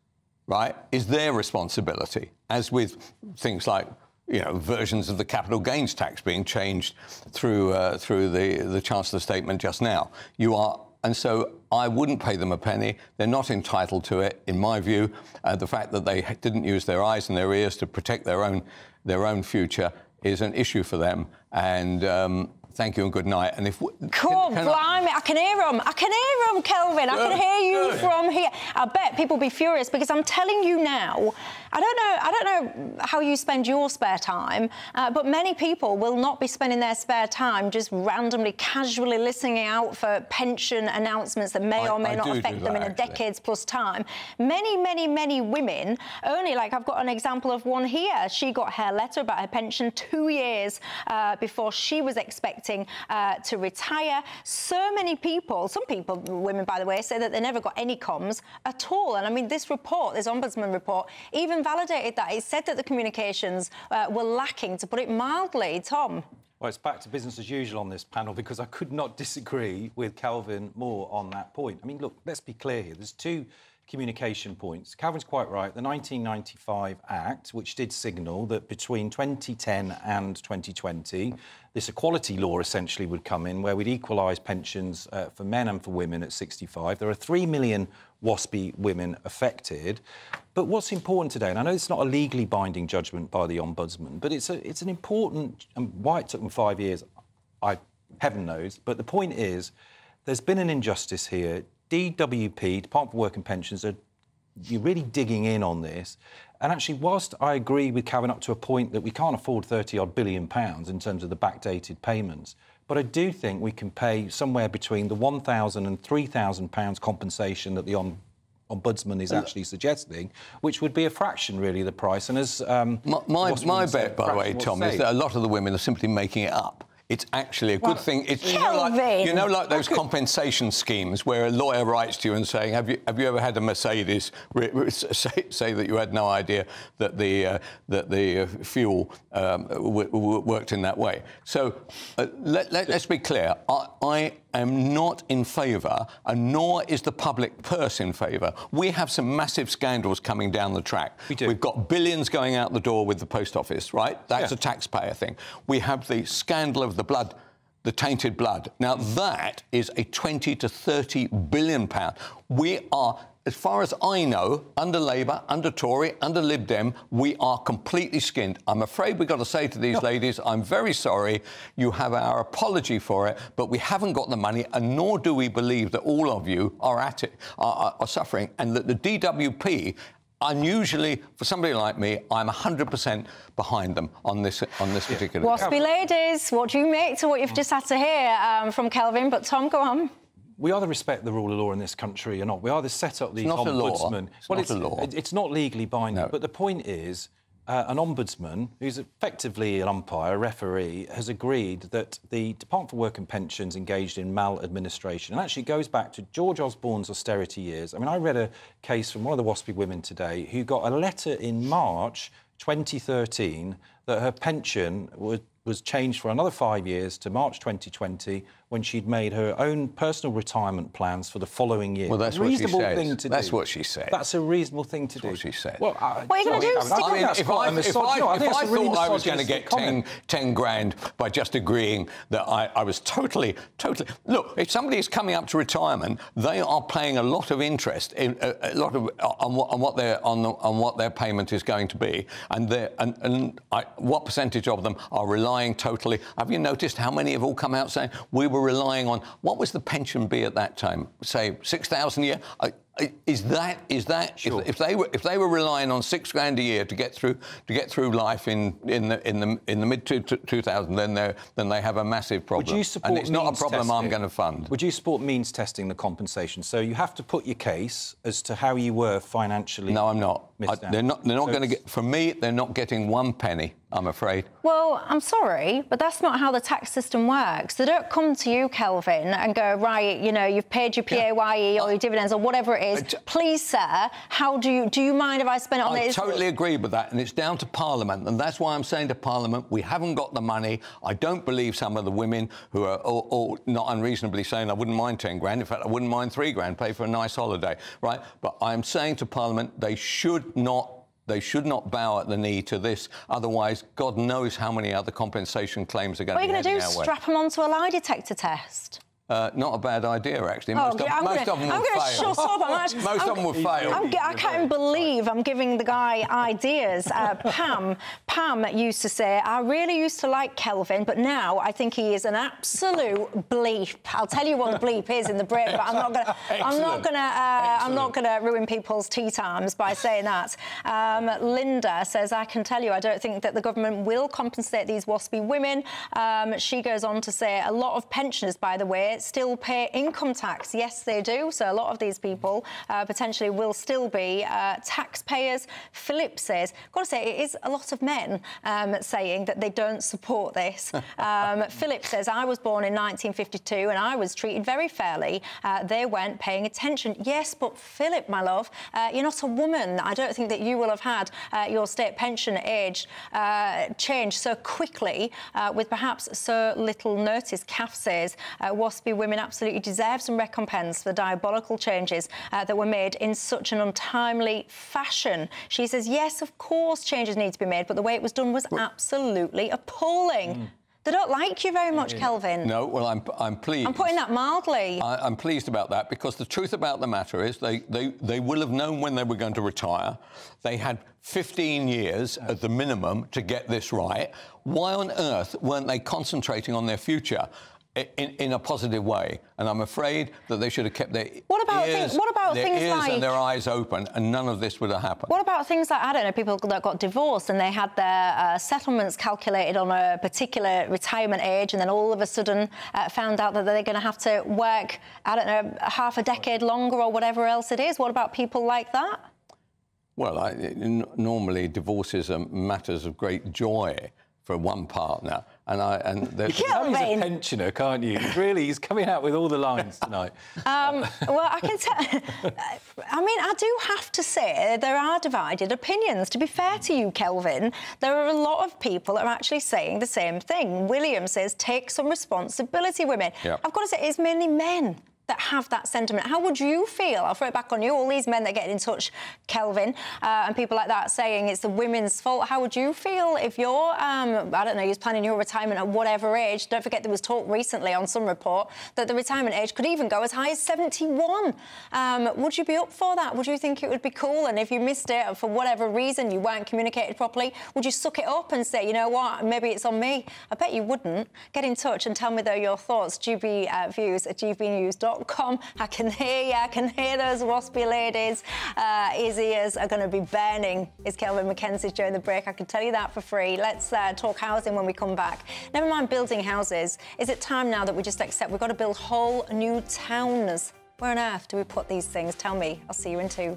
right, is their responsibility, as with things like, you know, versions of the capital gains tax being changed through, uh, through the, the Chancellor's statement just now. You are... And so I wouldn't pay them a penny. They're not entitled to it, in my view. Uh, the fact that they didn't use their eyes and their ears to protect their own their own future is an issue for them. And um, thank you and good night. And if cool, can, can blimey, I... I can hear them. I can hear them, Kelvin. I can hear you from here. I bet people be furious because I'm telling you now. I don't know. I don't know how you spend your spare time, uh, but many people will not be spending their spare time just randomly, casually listening out for pension announcements that may I, or may I not affect them that, in a actually. decades plus time. Many, many, many women. Only like I've got an example of one here. She got her letter about her pension two years uh, before she was expecting uh, to retire. So many people. Some people, women, by the way, say that they never got any comms at all. And I mean, this report, this Ombudsman report, even validated that. It said that the communications uh, were lacking, to put it mildly. Tom? Well, it's back to business as usual on this panel, because I could not disagree with Kelvin more on that point. I mean, look, let's be clear here. There's two communication points. Kelvin's quite right. The nineteen ninety-five Act, which did signal that between twenty ten and twenty twenty, this equality law essentially would come in, where we'd equalise pensions uh, for men and for women at sixty-five. There are three million WASPI women affected. But what's important today, and I know it's not a legally binding judgment by the Ombudsman, but it's, a, it's an important... And why it took them five years, I heaven knows. But the point is, there's been an injustice here. D W P, Department for Work and Pensions, are you're really digging in on this. And actually, whilst I agree with Kevin up to a point that we can't afford thirty-odd billion pounds in terms of the backdated payments, but I do think we can pay somewhere between the one thousand pounds and three thousand pounds compensation that the Ombudsman is actually suggesting, which would be a fraction, really, the price. And as... Um, my my, my bet, by the way, Tom, is that a lot of the women are simply making it up. It's actually a good well, thing. It's, you, know, like, you know, like those could... compensation schemes where a lawyer writes to you and saying, have you, have you ever had a Mercedes? Say, say that you had no idea that the, uh, that the fuel um, w w worked in that way. So uh, let, let, let's be clear. I, I am not in favour, and nor is the public purse in favour. We have some massive scandals coming down the track. We do. We've got billions going out the door with the post office, right? That's yeah. a taxpayer thing. We have the scandal of the... the blood, the tainted blood. Now, that is a twenty to thirty billion pound. We are, as far as I know, under Labour, under Tory, under Lib Dem, we are completely skinned. I'm afraid we've got to say to these ladies, I'm very sorry, you have our apology for it, but we haven't got the money, and nor do we believe that all of you are at it, are, are, are suffering, and that the D W P... Unusually, for somebody like me, I'm one hundred percent behind them on this on this particular... WASPI ladies, what do you make to what you've just had to hear um, from Kelvin? But, Tom, go on. We either respect the rule of law in this country or not. We either set up the Ombudsman... It's not a law. It's not a law. It's not legally binding. No. But the point is, uh, an Ombudsman, who's effectively an umpire, a referee, has agreed that the Department for Work and Pensions engaged in maladministration. And actually goes back to George Osborne's austerity years. I mean, I read a case from one of the WASPI women today who got a letter in March twenty thirteen that her pension was, was changed for another five years to March twenty twenty, when she'd made her own personal retirement plans for the following year. Well, that's what she said. That's what she said. That's a reasonable thing to do. That's what she said. Well, uh, what are you going to do? I mean, if I, if I, no, I, if I really thought I was going to get ten, ten grand by just agreeing that I, I was totally, totally... Look, if somebody is coming up to retirement, they are paying a lot of interest, in, a, a lot of on what, on what their on, the, on what their payment is going to be, and, and, and I, what percentage of them are reliant relying totally... Have you noticed how many have all come out saying we were relying on... What was the pension be at that time? Say, six thousand a year? Uh, is that... Is that sure. if, if they were if they were relying on six grand a year to get through to get through life in in the in the in the mid two thousand, then they then they have a massive problem. Would you support and it's not a problem testing? I'm going to fund. Would you support means testing the compensation? So you have to put your case as to how you were financially. No, I'm not. I, they're not. They're not so going to get. For me, they're not getting one penny. I'm afraid. Well, I'm sorry, but that's not how the tax system works. They don't come to you, Kelvin, and go, right, you know, you've paid your P A Y E yeah. or your dividends or whatever it is. Please, sir, how do you... Do you mind if I spend it on... I this? totally agree with that, and it's down to Parliament, and that's why I'm saying to Parliament, we haven't got the money. I don't believe some of the women who are all, all not unreasonably saying, I wouldn't mind ten grand, in fact, I wouldn't mind three grand, pay for a nice holiday, right? But I'm saying to Parliament, they should not... They should not bow at the knee to this. Otherwise, God knows how many other compensation claims are going to be heading our way. What are you going to do? Strap them onto a lie detector test? Uh, not a bad idea, actually. Most, oh, of, I'm most gonna, of them will I'm gonna fail. Shut up. Most I'm, of them will fail. I'm, I can't believe I'm giving the guy ideas. Uh, Pam, Pam used to say, I really used to like Kelvin, but now I think he is an absolute bleep. I'll tell you what the bleep is in the break, but I'm not going to. I'm not going to. Uh, I'm not going to ruin people's tea times by saying that. Um, Linda says, I can tell you, I don't think that the government will compensate these WASPI women. Um, she goes on to say, a lot of pensioners, by the way, still pay income tax. Yes, they do. So a lot of these people uh, potentially will still be uh, taxpayers. Philip says, I've got to say, it is a lot of men um, saying that they don't support this. Um, Philip says, I was born in nineteen fifty-two and I was treated very fairly. Uh, they weren't paying attention. Yes, but Philip, my love, uh, you're not a woman. I don't think that you will have had uh, your state pension age uh, change so quickly uh, with perhaps so little notice. Caff says, uh, WASPI women absolutely deserve some recompense for the diabolical changes uh, that were made in such an untimely fashion. She says, yes, of course changes need to be made, but the way it was done was absolutely appalling. Mm. They don't like you very much, Kelvin. No, well, I'm, I'm pleased. I'm putting that mildly. I, I'm pleased about that, because the truth about the matter is they, they, they will have known when they were going to retire. They had fifteen years at the minimum to get this right. Why on earth weren't they concentrating on their future? In, in a positive way, and I'm afraid that they should have kept their what about ears, things, what about their things ears like, and their eyes open, and none of this would have happened. What about things like, I don't know, people that got divorced and they had their uh, settlements calculated on a particular retirement age, and then all of a sudden uh, found out that they're going to have to work, I don't know, half a decade longer or whatever else it is? What about people like that? Well, I, n normally divorces are matters of great joy for one partner. And I and there's you can't he's a pensioner, can't you? Really, he's coming out with all the lines tonight. Um, well, I can tell. I mean, I do have to say there are divided opinions. To be fair to you, Kelvin, there are a lot of people that are actually saying the same thing. William says, "Take some responsibility, women." Yep. I've got to say, it's mainly men that have that sentiment. How would you feel? I'll throw it back on you. All these men that get in touch, Kelvin, uh, and people like that saying it's the women's fault. How would you feel if you're, um, I don't know, you're planning your retirement at whatever age? Don't forget there was talk recently on some report that the retirement age could even go as high as seventy-one. Um, would you be up for that? Would you think it would be cool? And if you missed it for whatever reason, you weren't communicated properly, would you suck it up and say, you know what, maybe it's on me? I bet you wouldn't. Get in touch and tell me, though, your thoughts. G B uh, Views at G B news dot com. I can hear you, I can hear those WASPI ladies. Uh, his ears are going to be burning, is Kelvin MacKenzie during the break. I can tell you that for free. Let's uh, talk housing when we come back. Never mind building houses. Is it time now that we just accept we've got to build whole new towns? Where on earth do we put these things? Tell me. I'll see you in two.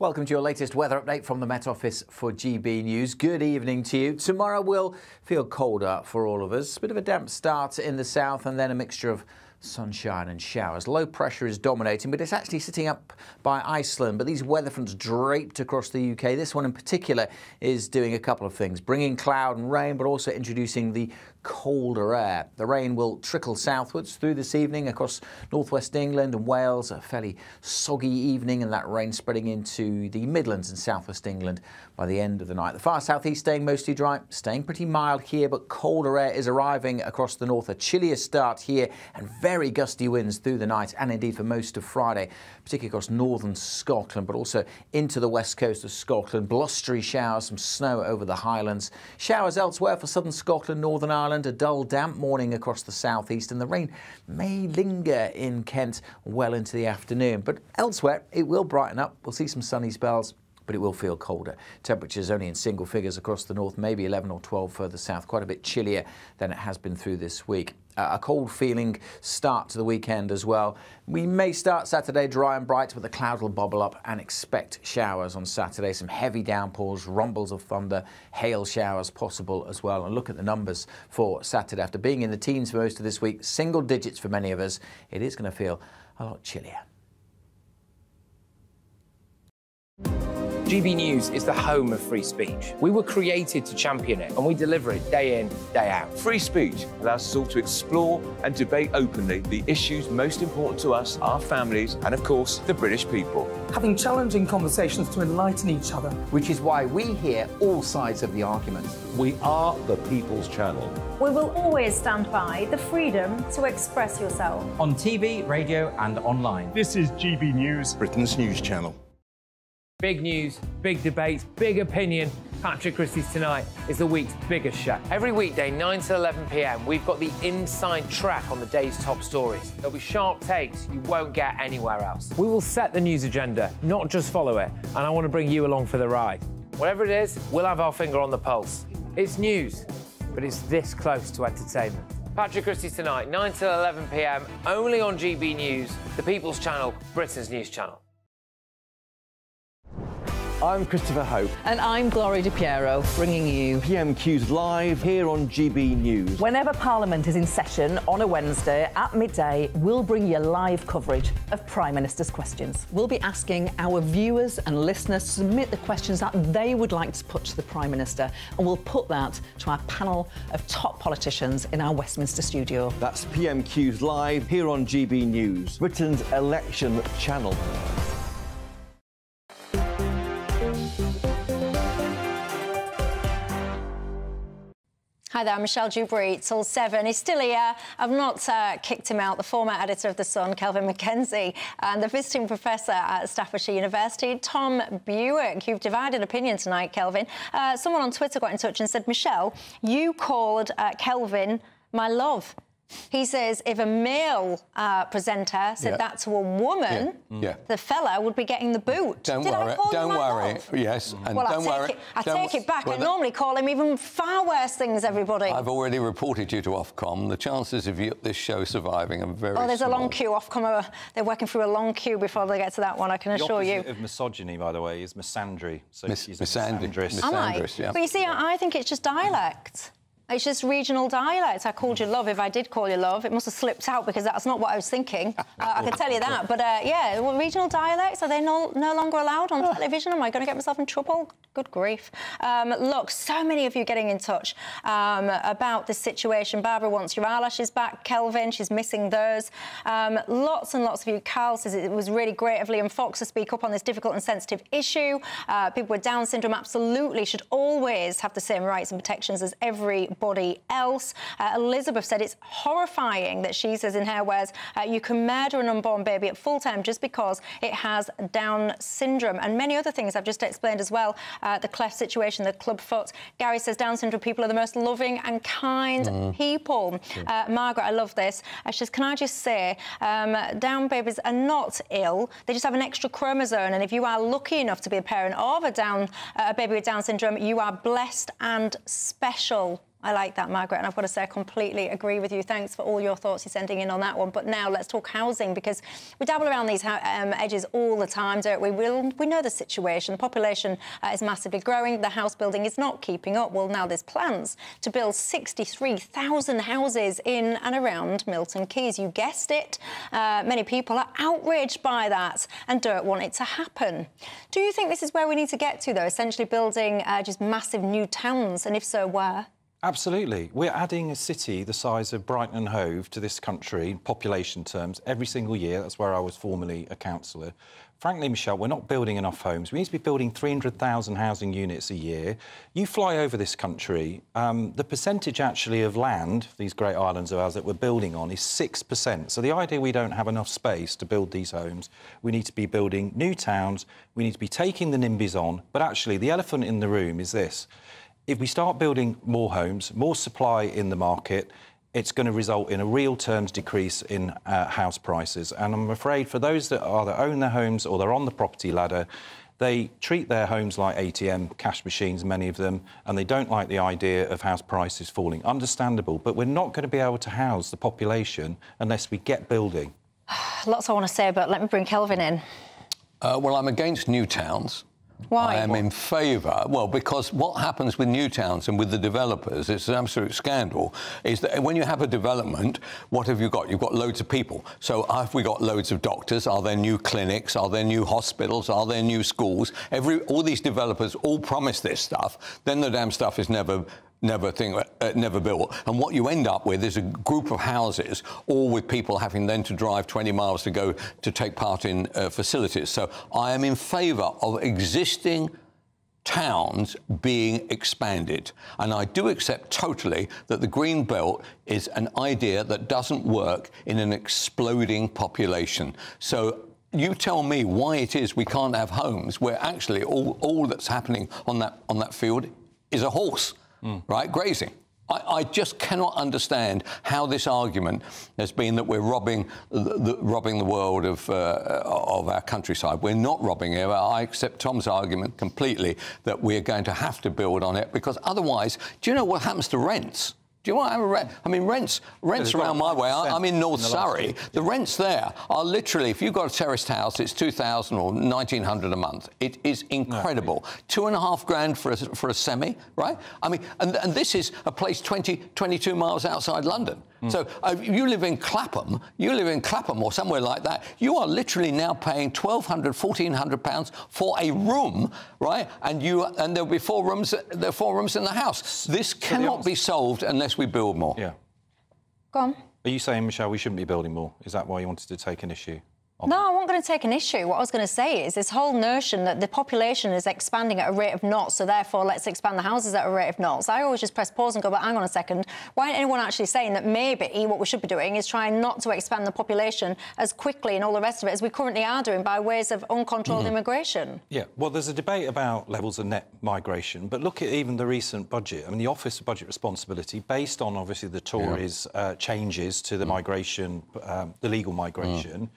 Welcome to your latest weather update from the Met Office for G B News. Good evening to you. Tomorrow will feel colder for all of us. A bit of a damp start in the south and then a mixture of sunshine and showers. Low pressure is dominating, but it's actually sitting up by Iceland. But these weather fronts draped across the U K. This one in particular is doing a couple of things, bringing cloud and rain, but also introducing the colder air. The rain will trickle southwards through this evening across northwest England and Wales. A fairly soggy evening, and that rain spreading into the Midlands and southwest England by the end of the night. The far southeast staying mostly dry, staying pretty mild here, but colder air is arriving across the north. A chillier start here and very gusty winds through the night and indeed for most of Friday, particularly across northern Scotland, but also into the west coast of Scotland. Blustery showers, some snow over the Highlands. Showers elsewhere for southern Scotland, Northern Ireland. A dull, damp morning across the southeast, and the rain may linger in Kent well into the afternoon. But elsewhere, it will brighten up. We'll see some sunny spells, but it will feel colder. Temperatures only in single figures across the north, maybe eleven or twelve further south, quite a bit chillier than it has been through this week. Uh, a cold feeling start to the weekend as well. We may start Saturday dry and bright, but the cloud will bubble up, and expect showers on Saturday. Some heavy downpours, rumbles of thunder, hail showers possible as well. And look at the numbers for Saturday. After being in the teens for most of this week, single digits for many of us, it is going to feel a lot chillier. G B News is the home of free speech. We were created to champion it, and we deliver it day in, day out. Free speech allows us all to explore and debate openly the issues most important to us, our families, and of course, the British people. Having challenging conversations to enlighten each other. Which is why we hear all sides of the argument. We are the People's Channel. We will always stand by the freedom to express yourself. On T V, radio, and online. This is G B News, Britain's news channel. Big news, big debates, big opinion. Patrick Christie's Tonight is the week's biggest show. Every weekday, nine to eleven p m, we've got the inside track on the day's top stories. There'll be sharp takes you won't get anywhere else. We will set the news agenda, not just follow it, and I want to bring you along for the ride. Whatever it is, we'll have our finger on the pulse. It's news, but it's this close to entertainment. Patrick Christie's Tonight, nine to eleven p m, only on G B News, the People's Channel, Britain's news channel. I'm Christopher Hope. And I'm Gloria DiPiero, bringing you P M Qs live here on G B News. Whenever Parliament is in session on a Wednesday at midday, we'll bring you live coverage of Prime Minister's questions. We'll be asking our viewers and listeners to submit the questions that they would like to put to the Prime Minister, and we'll put that to our panel of top politicians in our Westminster studio. That's P M Qs live here on G B News, Britain's election channel. Hi there, I'm Michelle Dewberry. Till seven. He's still here. I've not uh, kicked him out, the former editor of The Sun, Kelvin MacKenzie, and the visiting professor at Staffordshire University, Tom Bewick. You've divided opinion tonight, Kelvin. Uh, someone on Twitter got in touch and said, Michelle, you called uh, Kelvin my love. He says if a male uh, presenter said yeah. that to a woman, yeah. Yeah. the fella would be getting the boot. Don't Did worry, don't worry. Off? Yes, and well, don't worry. It, I don't take it back. Well, I normally call him even far worse things, everybody. I've already reported you to Ofcom. The chances of you, this show surviving are very small. Oh, there's small. a long queue. Ofcom, are, they're working through a long queue before they get to that one, I can the assure you. The opposite of misogyny, by the way, is misandry. So Mis she's misandrous. Misandrous, yeah. But you see, I, I think it's just dialect. It's just regional dialect. I called you love. If I did call you love, it must have slipped out because that's not what I was thinking. uh, I can tell you that. But, uh, yeah, well, regional dialects, are they no, no longer allowed on television? Am I going to get myself in trouble? Good grief. Um, look, so many of you getting in touch um, about this situation. Barbara wants your eyelashes back. Kelvin, she's missing those. Um, lots and lots of you. Carl says it was really great of Liam Fox to speak up on this difficult and sensitive issue. Uh, people with Down syndrome absolutely should always have the same rights and protections as every body else. Uh, Elizabeth said it's horrifying that she says in her words, uh, you can murder an unborn baby at full term just because it has Down syndrome. And many other things I've just explained as well. Uh, the cleft situation, the club foot. Gary says Down syndrome people are the most loving and kind mm. people. Uh, Margaret, I love this. Uh, she says, can I just say, um, Down babies are not ill. They just have an extra chromosome. And if you are lucky enough to be a parent of a, Down, uh, a baby with Down syndrome, you are blessed and special. I like that, Margaret, and I've got to say I completely agree with you. Thanks for all your thoughts you're sending in on that one. But now let's talk housing, because we dabble around these um, edges all the time, don't we? We'll, we know the situation. The population uh, is massively growing. The house building is not keeping up. Well, now there's plans to build sixty-three thousand houses in and around Milton Keynes. You guessed it. Uh, many people are outraged by that and don't want it to happen. Do you think this is where we need to get to, though, essentially building uh, just massive new towns? And if so, where? Absolutely. We're adding a city the size of Brighton and Hove to this country in population terms every single year. That's where I was formerly a councillor. Frankly, Michelle, we're not building enough homes. We need to be building three hundred thousand housing units a year. You fly over this country, um, the percentage actually of land, these great islands of ours that we're building on, is six percent. So the idea we don't have enough space to build these homes, we need to be building new towns, we need to be taking the NIMBYs on, but actually the elephant in the room is this. If we start building more homes, more supply in the market, it's going to result in a real terms decrease in uh, house prices. And I'm afraid for those that either own their homes or they're on the property ladder, they treat their homes like A T M cash machines, many of them, and they don't like the idea of house prices falling. Understandable, but we're not going to be able to house the population unless we get building. Lots I want to say, but let me bring Kelvin in. Uh, well, I'm against new towns. Why? I am in favour, well, because what happens with new towns and with the developers, it's an absolute scandal, is that when you have a development, what have you got? You've got loads of people. So have we got loads of doctors? Are there new clinics? Are there new hospitals? Are there new schools? Every, all these developers all promise this stuff, then the damn stuff is never... Never thing, uh, never built. And what you end up with is a group of houses, all with people having then to drive twenty miles to go to take part in uh, facilities. So I am in favour of existing towns being expanded. And I do accept totally that the Green Belt is an idea that doesn't work in an exploding population. So you tell me why it is we can't have homes where actually all, all that's happening on that, on that field is a horse. Mm. Right, grazing. I, I just cannot understand how this argument has been that we're robbing the, the, robbing the world of, uh, of our countryside. We're not robbing it. I accept Tom's argument completely that we're going to have to build on it because otherwise, do you know what happens to rents? Do you want to have a rent? I mean, rents, rents around my way. I'm in North Surrey. The rents there are literally, if you've got a terraced house, it's two thousand or nineteen hundred a month. It is incredible. No. Two and a half grand for a, for a semi, right? I mean, and, and this is a place twenty, twenty-two miles outside London. Mm. So uh, you live in Clapham, you live in Clapham or somewhere like that, you are literally now paying twelve hundred, fourteen hundred pounds for a room, right? And you and there'll be four rooms, there are four rooms in the house. This cannot be solved unless we build more. Yeah. Go on. Are you saying, Michelle, we shouldn't be building more? Is that why you wanted to take an issue? No, I wasn't going to take an issue. What I was going to say is this whole notion that the population is expanding at a rate of knots, so therefore let's expand the houses at a rate of knots. I always just press pause and go, but hang on a second, why isn't anyone actually saying that maybe what we should be doing is trying not to expand the population as quickly and all the rest of it as we currently are doing by ways of uncontrolled mm-hmm. immigration? Yeah, well, there's a debate about levels of net migration, but look at even the recent budget. I mean, the Office of Budget Responsibility, based on, obviously, the Tories' yeah. uh, changes to the mm-hmm. migration, um, the legal migration... Mm.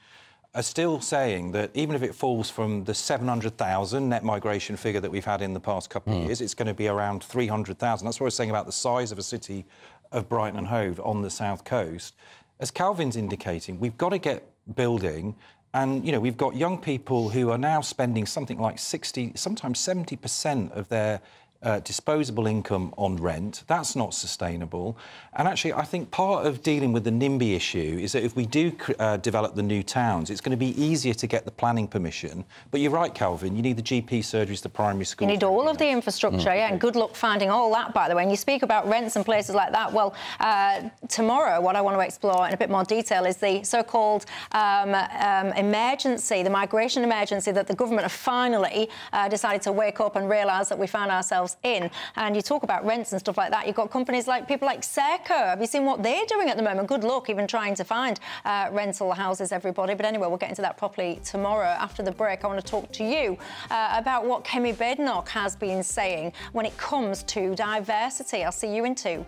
are still saying that even if it falls from the seven hundred thousand net migration figure that we've had in the past couple mm. of years, it's going to be around three hundred thousand. That's what I was saying about the size of a city of Brighton and Hove on the south coast. As Calvin's indicating, we've got to get building and, you know, we've got young people who are now spending something like sixty, sometimes seventy percent of their Uh, disposable income on rent. That's not sustainable. And actually, I think part of dealing with the NIMBY issue is that if we do uh, develop the new towns, it's going to be easier to get the planning permission. But you're right, Kelvin, you need the G P surgeries, the primary schools... You need all of the infrastructure, mm. yeah, and good luck finding all that, by the way. And you speak about rents and places like that. Well, uh, tomorrow, what I want to explore in a bit more detail is the so-called um, um, emergency, the migration emergency that the government have finally uh, decided to wake up and realise that we found ourselves in. And you talk about rents and stuff like that. You've got companies like people like Serco. Have you seen what they're doing at the moment? Good luck even trying to find uh, rental houses, everybody. But anyway, we'll get into that properly tomorrow. After the break, I want to talk to you uh, about what Kemi Badenoch has been saying when it comes to diversity. I'll see you in two.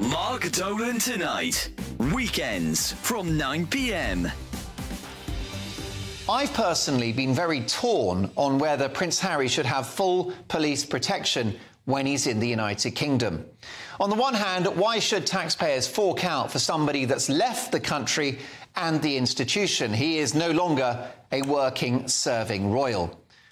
Mark Dolan Tonight. Weekends from nine p m. I've personally been very torn on whether Prince Harry should have full police protection when he's in the United Kingdom. On the one hand, why should taxpayers fork out for somebody that's left the country and the institution? He is no longer a working, serving royal.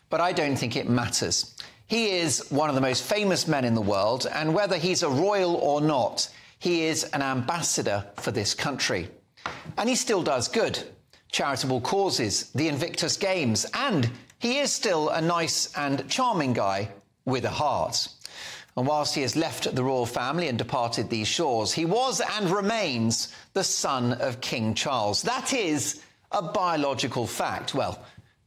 But I don't think it matters. He is one of the most famous men in the world, and whether he's a royal or not, he is an ambassador for this country. And he still does good. charitable causes, the Invictus Games, and he is still a nice and charming guy with a heart. And whilst he has left the royal family and departed these shores, he was and remains the son of King Charles. That is a biological fact. Well,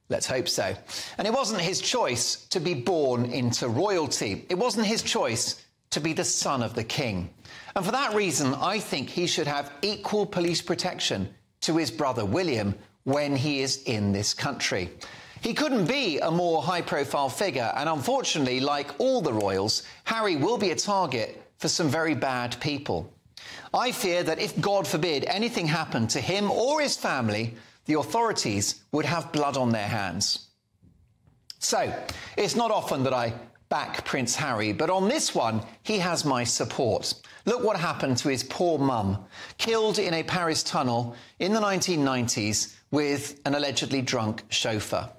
let's hope so. And it wasn't his choice to be born into royalty. It wasn't his choice to be the son of the king. And for that reason, I think he should have equal police protection to his brother William when he is in this country. He couldn't be a more high-profile figure, and unfortunately, like all the royals, Harry will be a target for some very bad people. I fear that if, God forbid, anything happened to him or his family, the authorities would have blood on their hands. So, it's not often that I back Prince Harry, but on this one, he has my support. Look what happened to his poor mum, killed in a Paris tunnel in the nineteen nineties with an allegedly drunk chauffeur.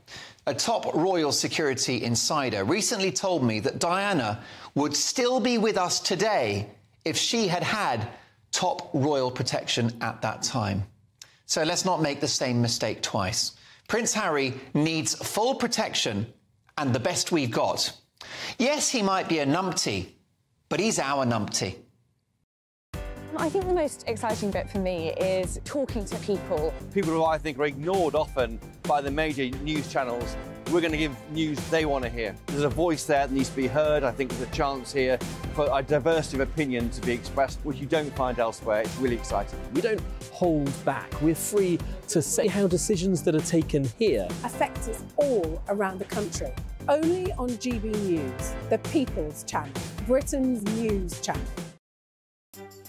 A top royal security insider recently told me that Diana would still be with us today if she had had top royal protection at that time. So let's not make the same mistake twice. Prince Harry needs full protection and the best we've got. Yes, he might be a numpty, but he's our numpty. I think the most exciting bit for me is talking to people. People who I think are ignored often by the major news channels. We're going to give news they want to hear. There's a voice there that needs to be heard. I think there's a chance here for a diversity of opinion to be expressed, which you don't find elsewhere. It's really exciting. We don't hold back. We're free to say how decisions that are taken here affect us all around the country. Only on G B News, the People's Channel, Britain's news channel.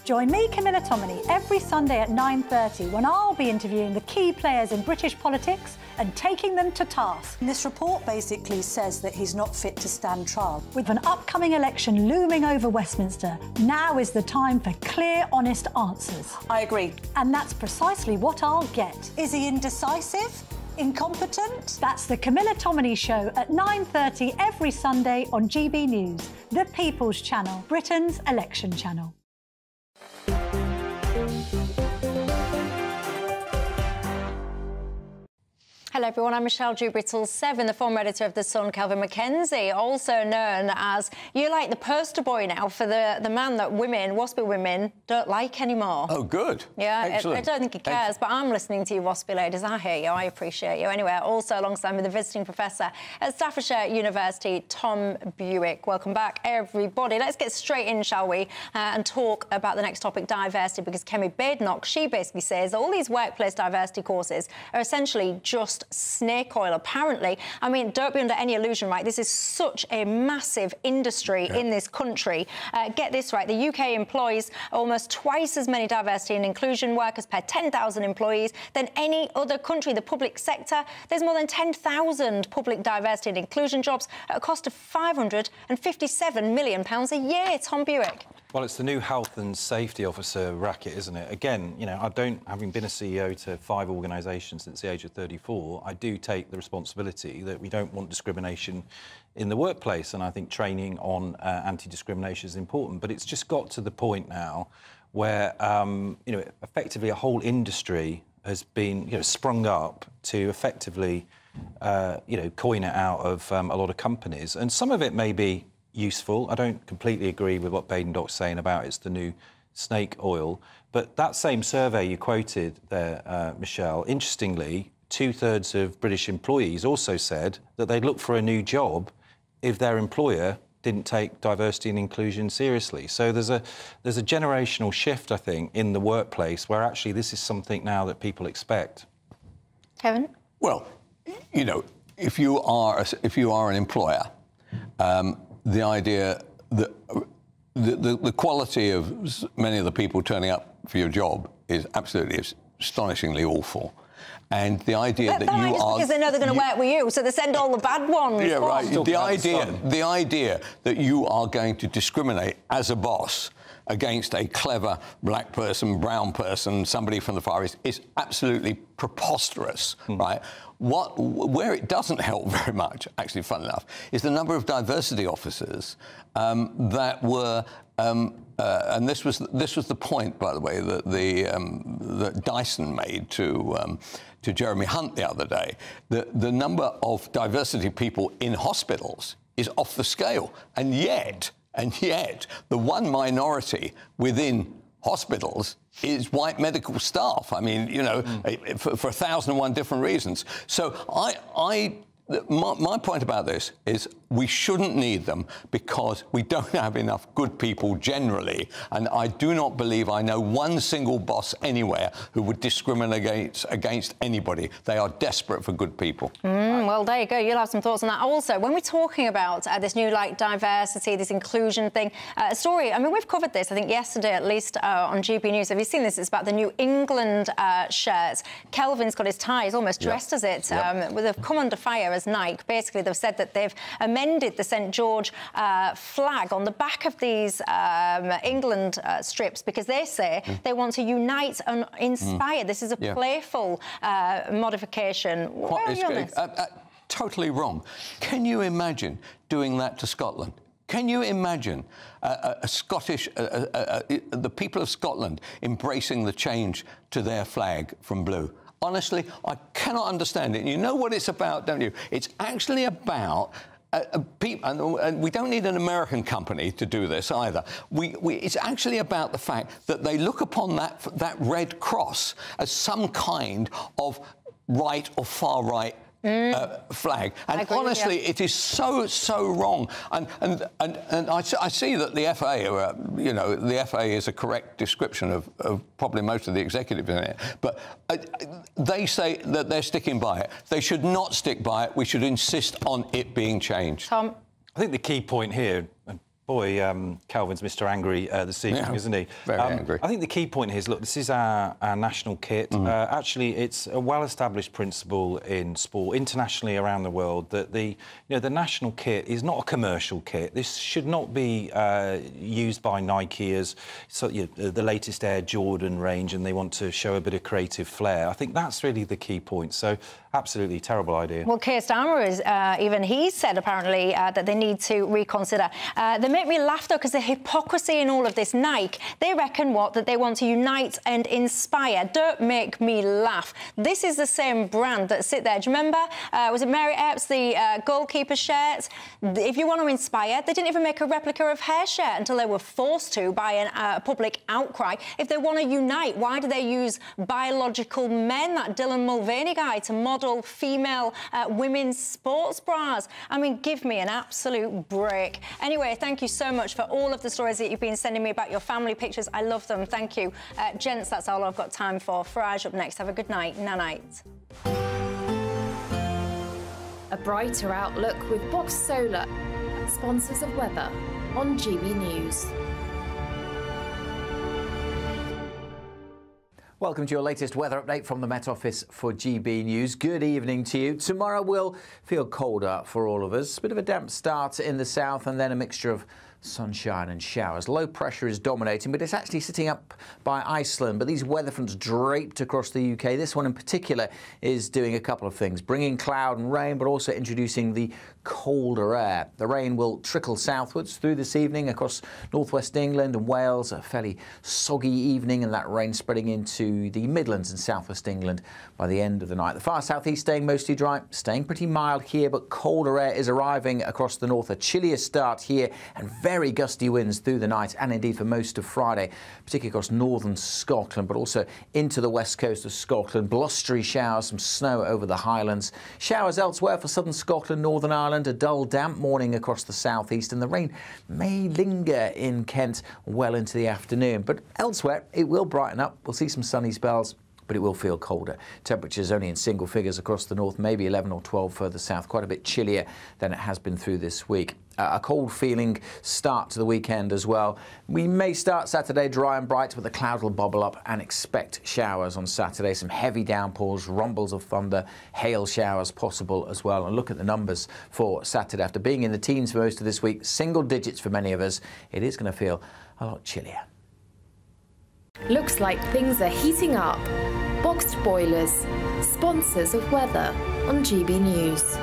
Join me, Camilla Tominey, every Sunday at nine thirty when I'll be interviewing the key players in British politics and taking them to task. This report basically says that he's not fit to stand trial. With an upcoming election looming over Westminster, now is the time for clear, honest answers. I agree. And that's precisely what I'll get. Is he indecisive? Incompetent? That's the Camilla Tominey Show at nine thirty every Sunday on G B News, the People's Channel, Britain's election channel. Hello everyone, I'm Michelle Dewberry till seven, the former editor of The Sun, Kelvin MacKenzie, also known as, you're like the poster boy now for the, the man that women, WASPI women, don't like anymore. Oh, good. Yeah, excellent. I, I don't think he cares, Ex but I'm listening to you, WASPI ladies. I hear you, I appreciate you. Anyway, also alongside me, the visiting professor at Staffordshire University, Tom Bewick. Welcome back, everybody. Let's get straight in, shall we, uh, and talk about the next topic, diversity, because Kemi Badenoch, she basically says all these workplace diversity courses are essentially just snake oil, apparently. I mean, don't be under any illusion, right? This is such a massive industry yeah. in this country. Uh, get this right, the U K employs almost twice as many diversity and inclusion workers per ten thousand employees than any other country. The public sector, there's more than ten thousand public diversity and inclusion jobs at a cost of five hundred and fifty-seven million pounds a year. Tom Bewick. Well, it's the new health and safety officer racket, isn't it? Again, you know, I don't, having been a C E O to five organisations since the age of thirty-four, I do take the responsibility that we don't want discrimination in the workplace, and I think training on uh, anti-discrimination is important. But it's just got to the point now where, um, you know, effectively a whole industry has been, you know, sprung up to effectively, uh, you know, coin it out of um, a lot of companies, and some of it may be useful. I don't completely agree with what Badenoch's saying about it's the new snake oil, but that same survey you quoted there, uh, Michelle, interestingly, two-thirds of British employees also said that they'd look for a new job if their employer didn't take diversity and inclusion seriously. So there's a, there's a generational shift, I think, in the workplace where actually this is something now that people expect. Kevin? Well, you know, if you are, a, if you are an employer, um, the idea that the, the, the quality of many of the people turning up for your job is absolutely astonishingly awful. And the idea but, that but you just are... because they know they're going to work with you, so they send all the bad ones. Yeah, right. The idea, the idea that you are going to discriminate as a boss against a clever black person, brown person, somebody from the Far East is absolutely preposterous, mm. right? What, where it doesn't help very much, actually, fun enough, is the number of diversity officers um, that were Um, uh, and this was this was the point, by the way, that the um, that Dyson made to um, to Jeremy Hunt the other day. The the number of diversity people in hospitals is off the scale, and yet and yet the one minority within hospitals is white medical staff. I mean, you know, mm. for, for a thousand and one different reasons. So I I. My, my point about this is we shouldn't need them because we don't have enough good people generally, and I do not believe I know one single boss anywhere who would discriminate against, against anybody. They are desperate for good people. Mm, well, there you go. You'll have some thoughts on that. Also, when we're talking about uh, this new, like, diversity, this inclusion thing, uh, sorry, I mean, we've covered this, I think, yesterday, at least, uh, on G B News. Have you seen this? It's about the New England uh, shirts. Kelvin's got his tie. He's almost dressed yep. as it. Um, yep. They've come under fire as Nike. Basically, they've said that they've amended the Saint George uh, flag on the back of these um, England uh, strips because they say mm. they want to unite and inspire. Mm. This is a yeah. playful uh, modification. What, Where are you on this? Uh, uh, totally wrong. Can you imagine doing that to Scotland? Can you imagine uh, a, a Scottish, uh, uh, uh, the people of Scotland embracing the change to their flag from blue? Honestly, I cannot understand it. You know what it's about, don't you? It's actually about uh, uh, people, and we don't need an American company to do this either. We, we, it's actually about the fact that they look upon that, that red cross as some kind of right or far-right Mm. Uh, flag, and honestly, it is so so wrong. And and and, and I, I see that the F A, uh, you know, the F A is a correct description of, of probably most of the executives in it. But uh, they say that they're sticking by it. They should not stick by it. We should insist on it being changed. Tom, I think the key point here, and boy, um, Calvin's Mister Angry uh, this evening, yeah, isn't he? Very um, angry. I think the key point here is, look, this is our, our national kit. Mm. Uh, actually, it's a well-established principle in sport, internationally around the world, that the, you know, the national kit is not a commercial kit. This should not be uh, used by Nike as so, you know, the latest Air Jordan range, and they want to show a bit of creative flair. I think that's really the key point. So, absolutely terrible idea. Well, Keir Starmer is uh, even he said apparently uh, that they need to reconsider. Uh, they make me laugh though because the hypocrisy in all of this. Nike, they reckon what that they want to unite and inspire. Don't make me laugh. This is the same brand that sit there. Do you remember? Uh, was it Mary Earps, the uh, goalkeeper shirt? If you want to inspire, they didn't even make a replica of her shirt until they were forced to by a uh, public outcry. If they want to unite, why do they use biological men? That Dylan Mulvaney guy to model. Female uh, women's sports bras. I mean, give me an absolute break. Anyway, thank you so much for all of the stories that you've been sending me about your family pictures. I love them. Thank you. Uh, gents, that's all I've got time for. Farage up next. Have a good night. Nanite. A brighter outlook with Box Solar, sponsors of weather on G B News. Welcome to your latest weather update from the Met Office for G B News. Good evening to you. Tomorrow will feel colder for all of us. A bit of a damp start in the south and then a mixture of sunshine and showers. Low pressure is dominating, but it's actually sitting up by Iceland. But these weather fronts draped across the U K. This one in particular is doing a couple of things, bringing cloud and rain, but also introducing the colder air. The rain will trickle southwards through this evening across northwest England and Wales. A fairly soggy evening, and that rain spreading into the Midlands and southwest England by the end of the night. The far southeast staying mostly dry, staying pretty mild here, but colder air is arriving across the north. A chillier start here and very Very gusty winds through the night and indeed for most of Friday, particularly across northern Scotland, but also into the west coast of Scotland. Blustery showers, some snow over the Highlands. Showers elsewhere for southern Scotland, Northern Ireland. A dull, damp morning across the southeast, and the rain may linger in Kent well into the afternoon. But elsewhere, it will brighten up. We'll see some sunny spells, but it will feel colder. Temperatures only in single figures across the north, maybe eleven or twelve further south, quite a bit chillier than it has been through this week. Uh, a cold feeling start to the weekend as well. We may start Saturday dry and bright, but the cloud will bubble up and expect showers on Saturday. Some heavy downpours, rumbles of thunder, hail showers possible as well. And look at the numbers for Saturday. After being in the teens for most of this week, single digits for many of us, it is going to feel a lot chillier. Looks like things are heating up. Boxed boilers, sponsors of weather on G B News.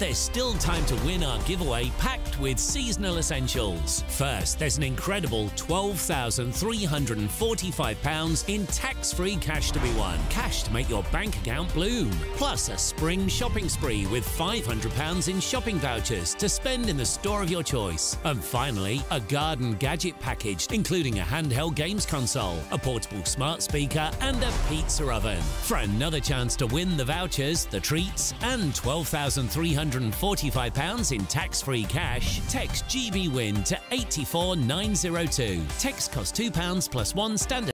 there's still time to win our giveaway packed with seasonal essentials. First, there's an incredible twelve thousand three hundred and forty-five pounds in tax-free cash to be won. Cash to make your bank account bloom. Plus a spring shopping spree with five hundred pounds in shopping vouchers to spend in the store of your choice. And finally, a garden gadget package including a handheld games console, a portable smart speaker and a pizza oven. For another chance to win the vouchers, the treats and twelve thousand three hundred and forty-five pounds in tax-free cash, text G B win to eight four nine zero two. Text costs two pounds plus one standard.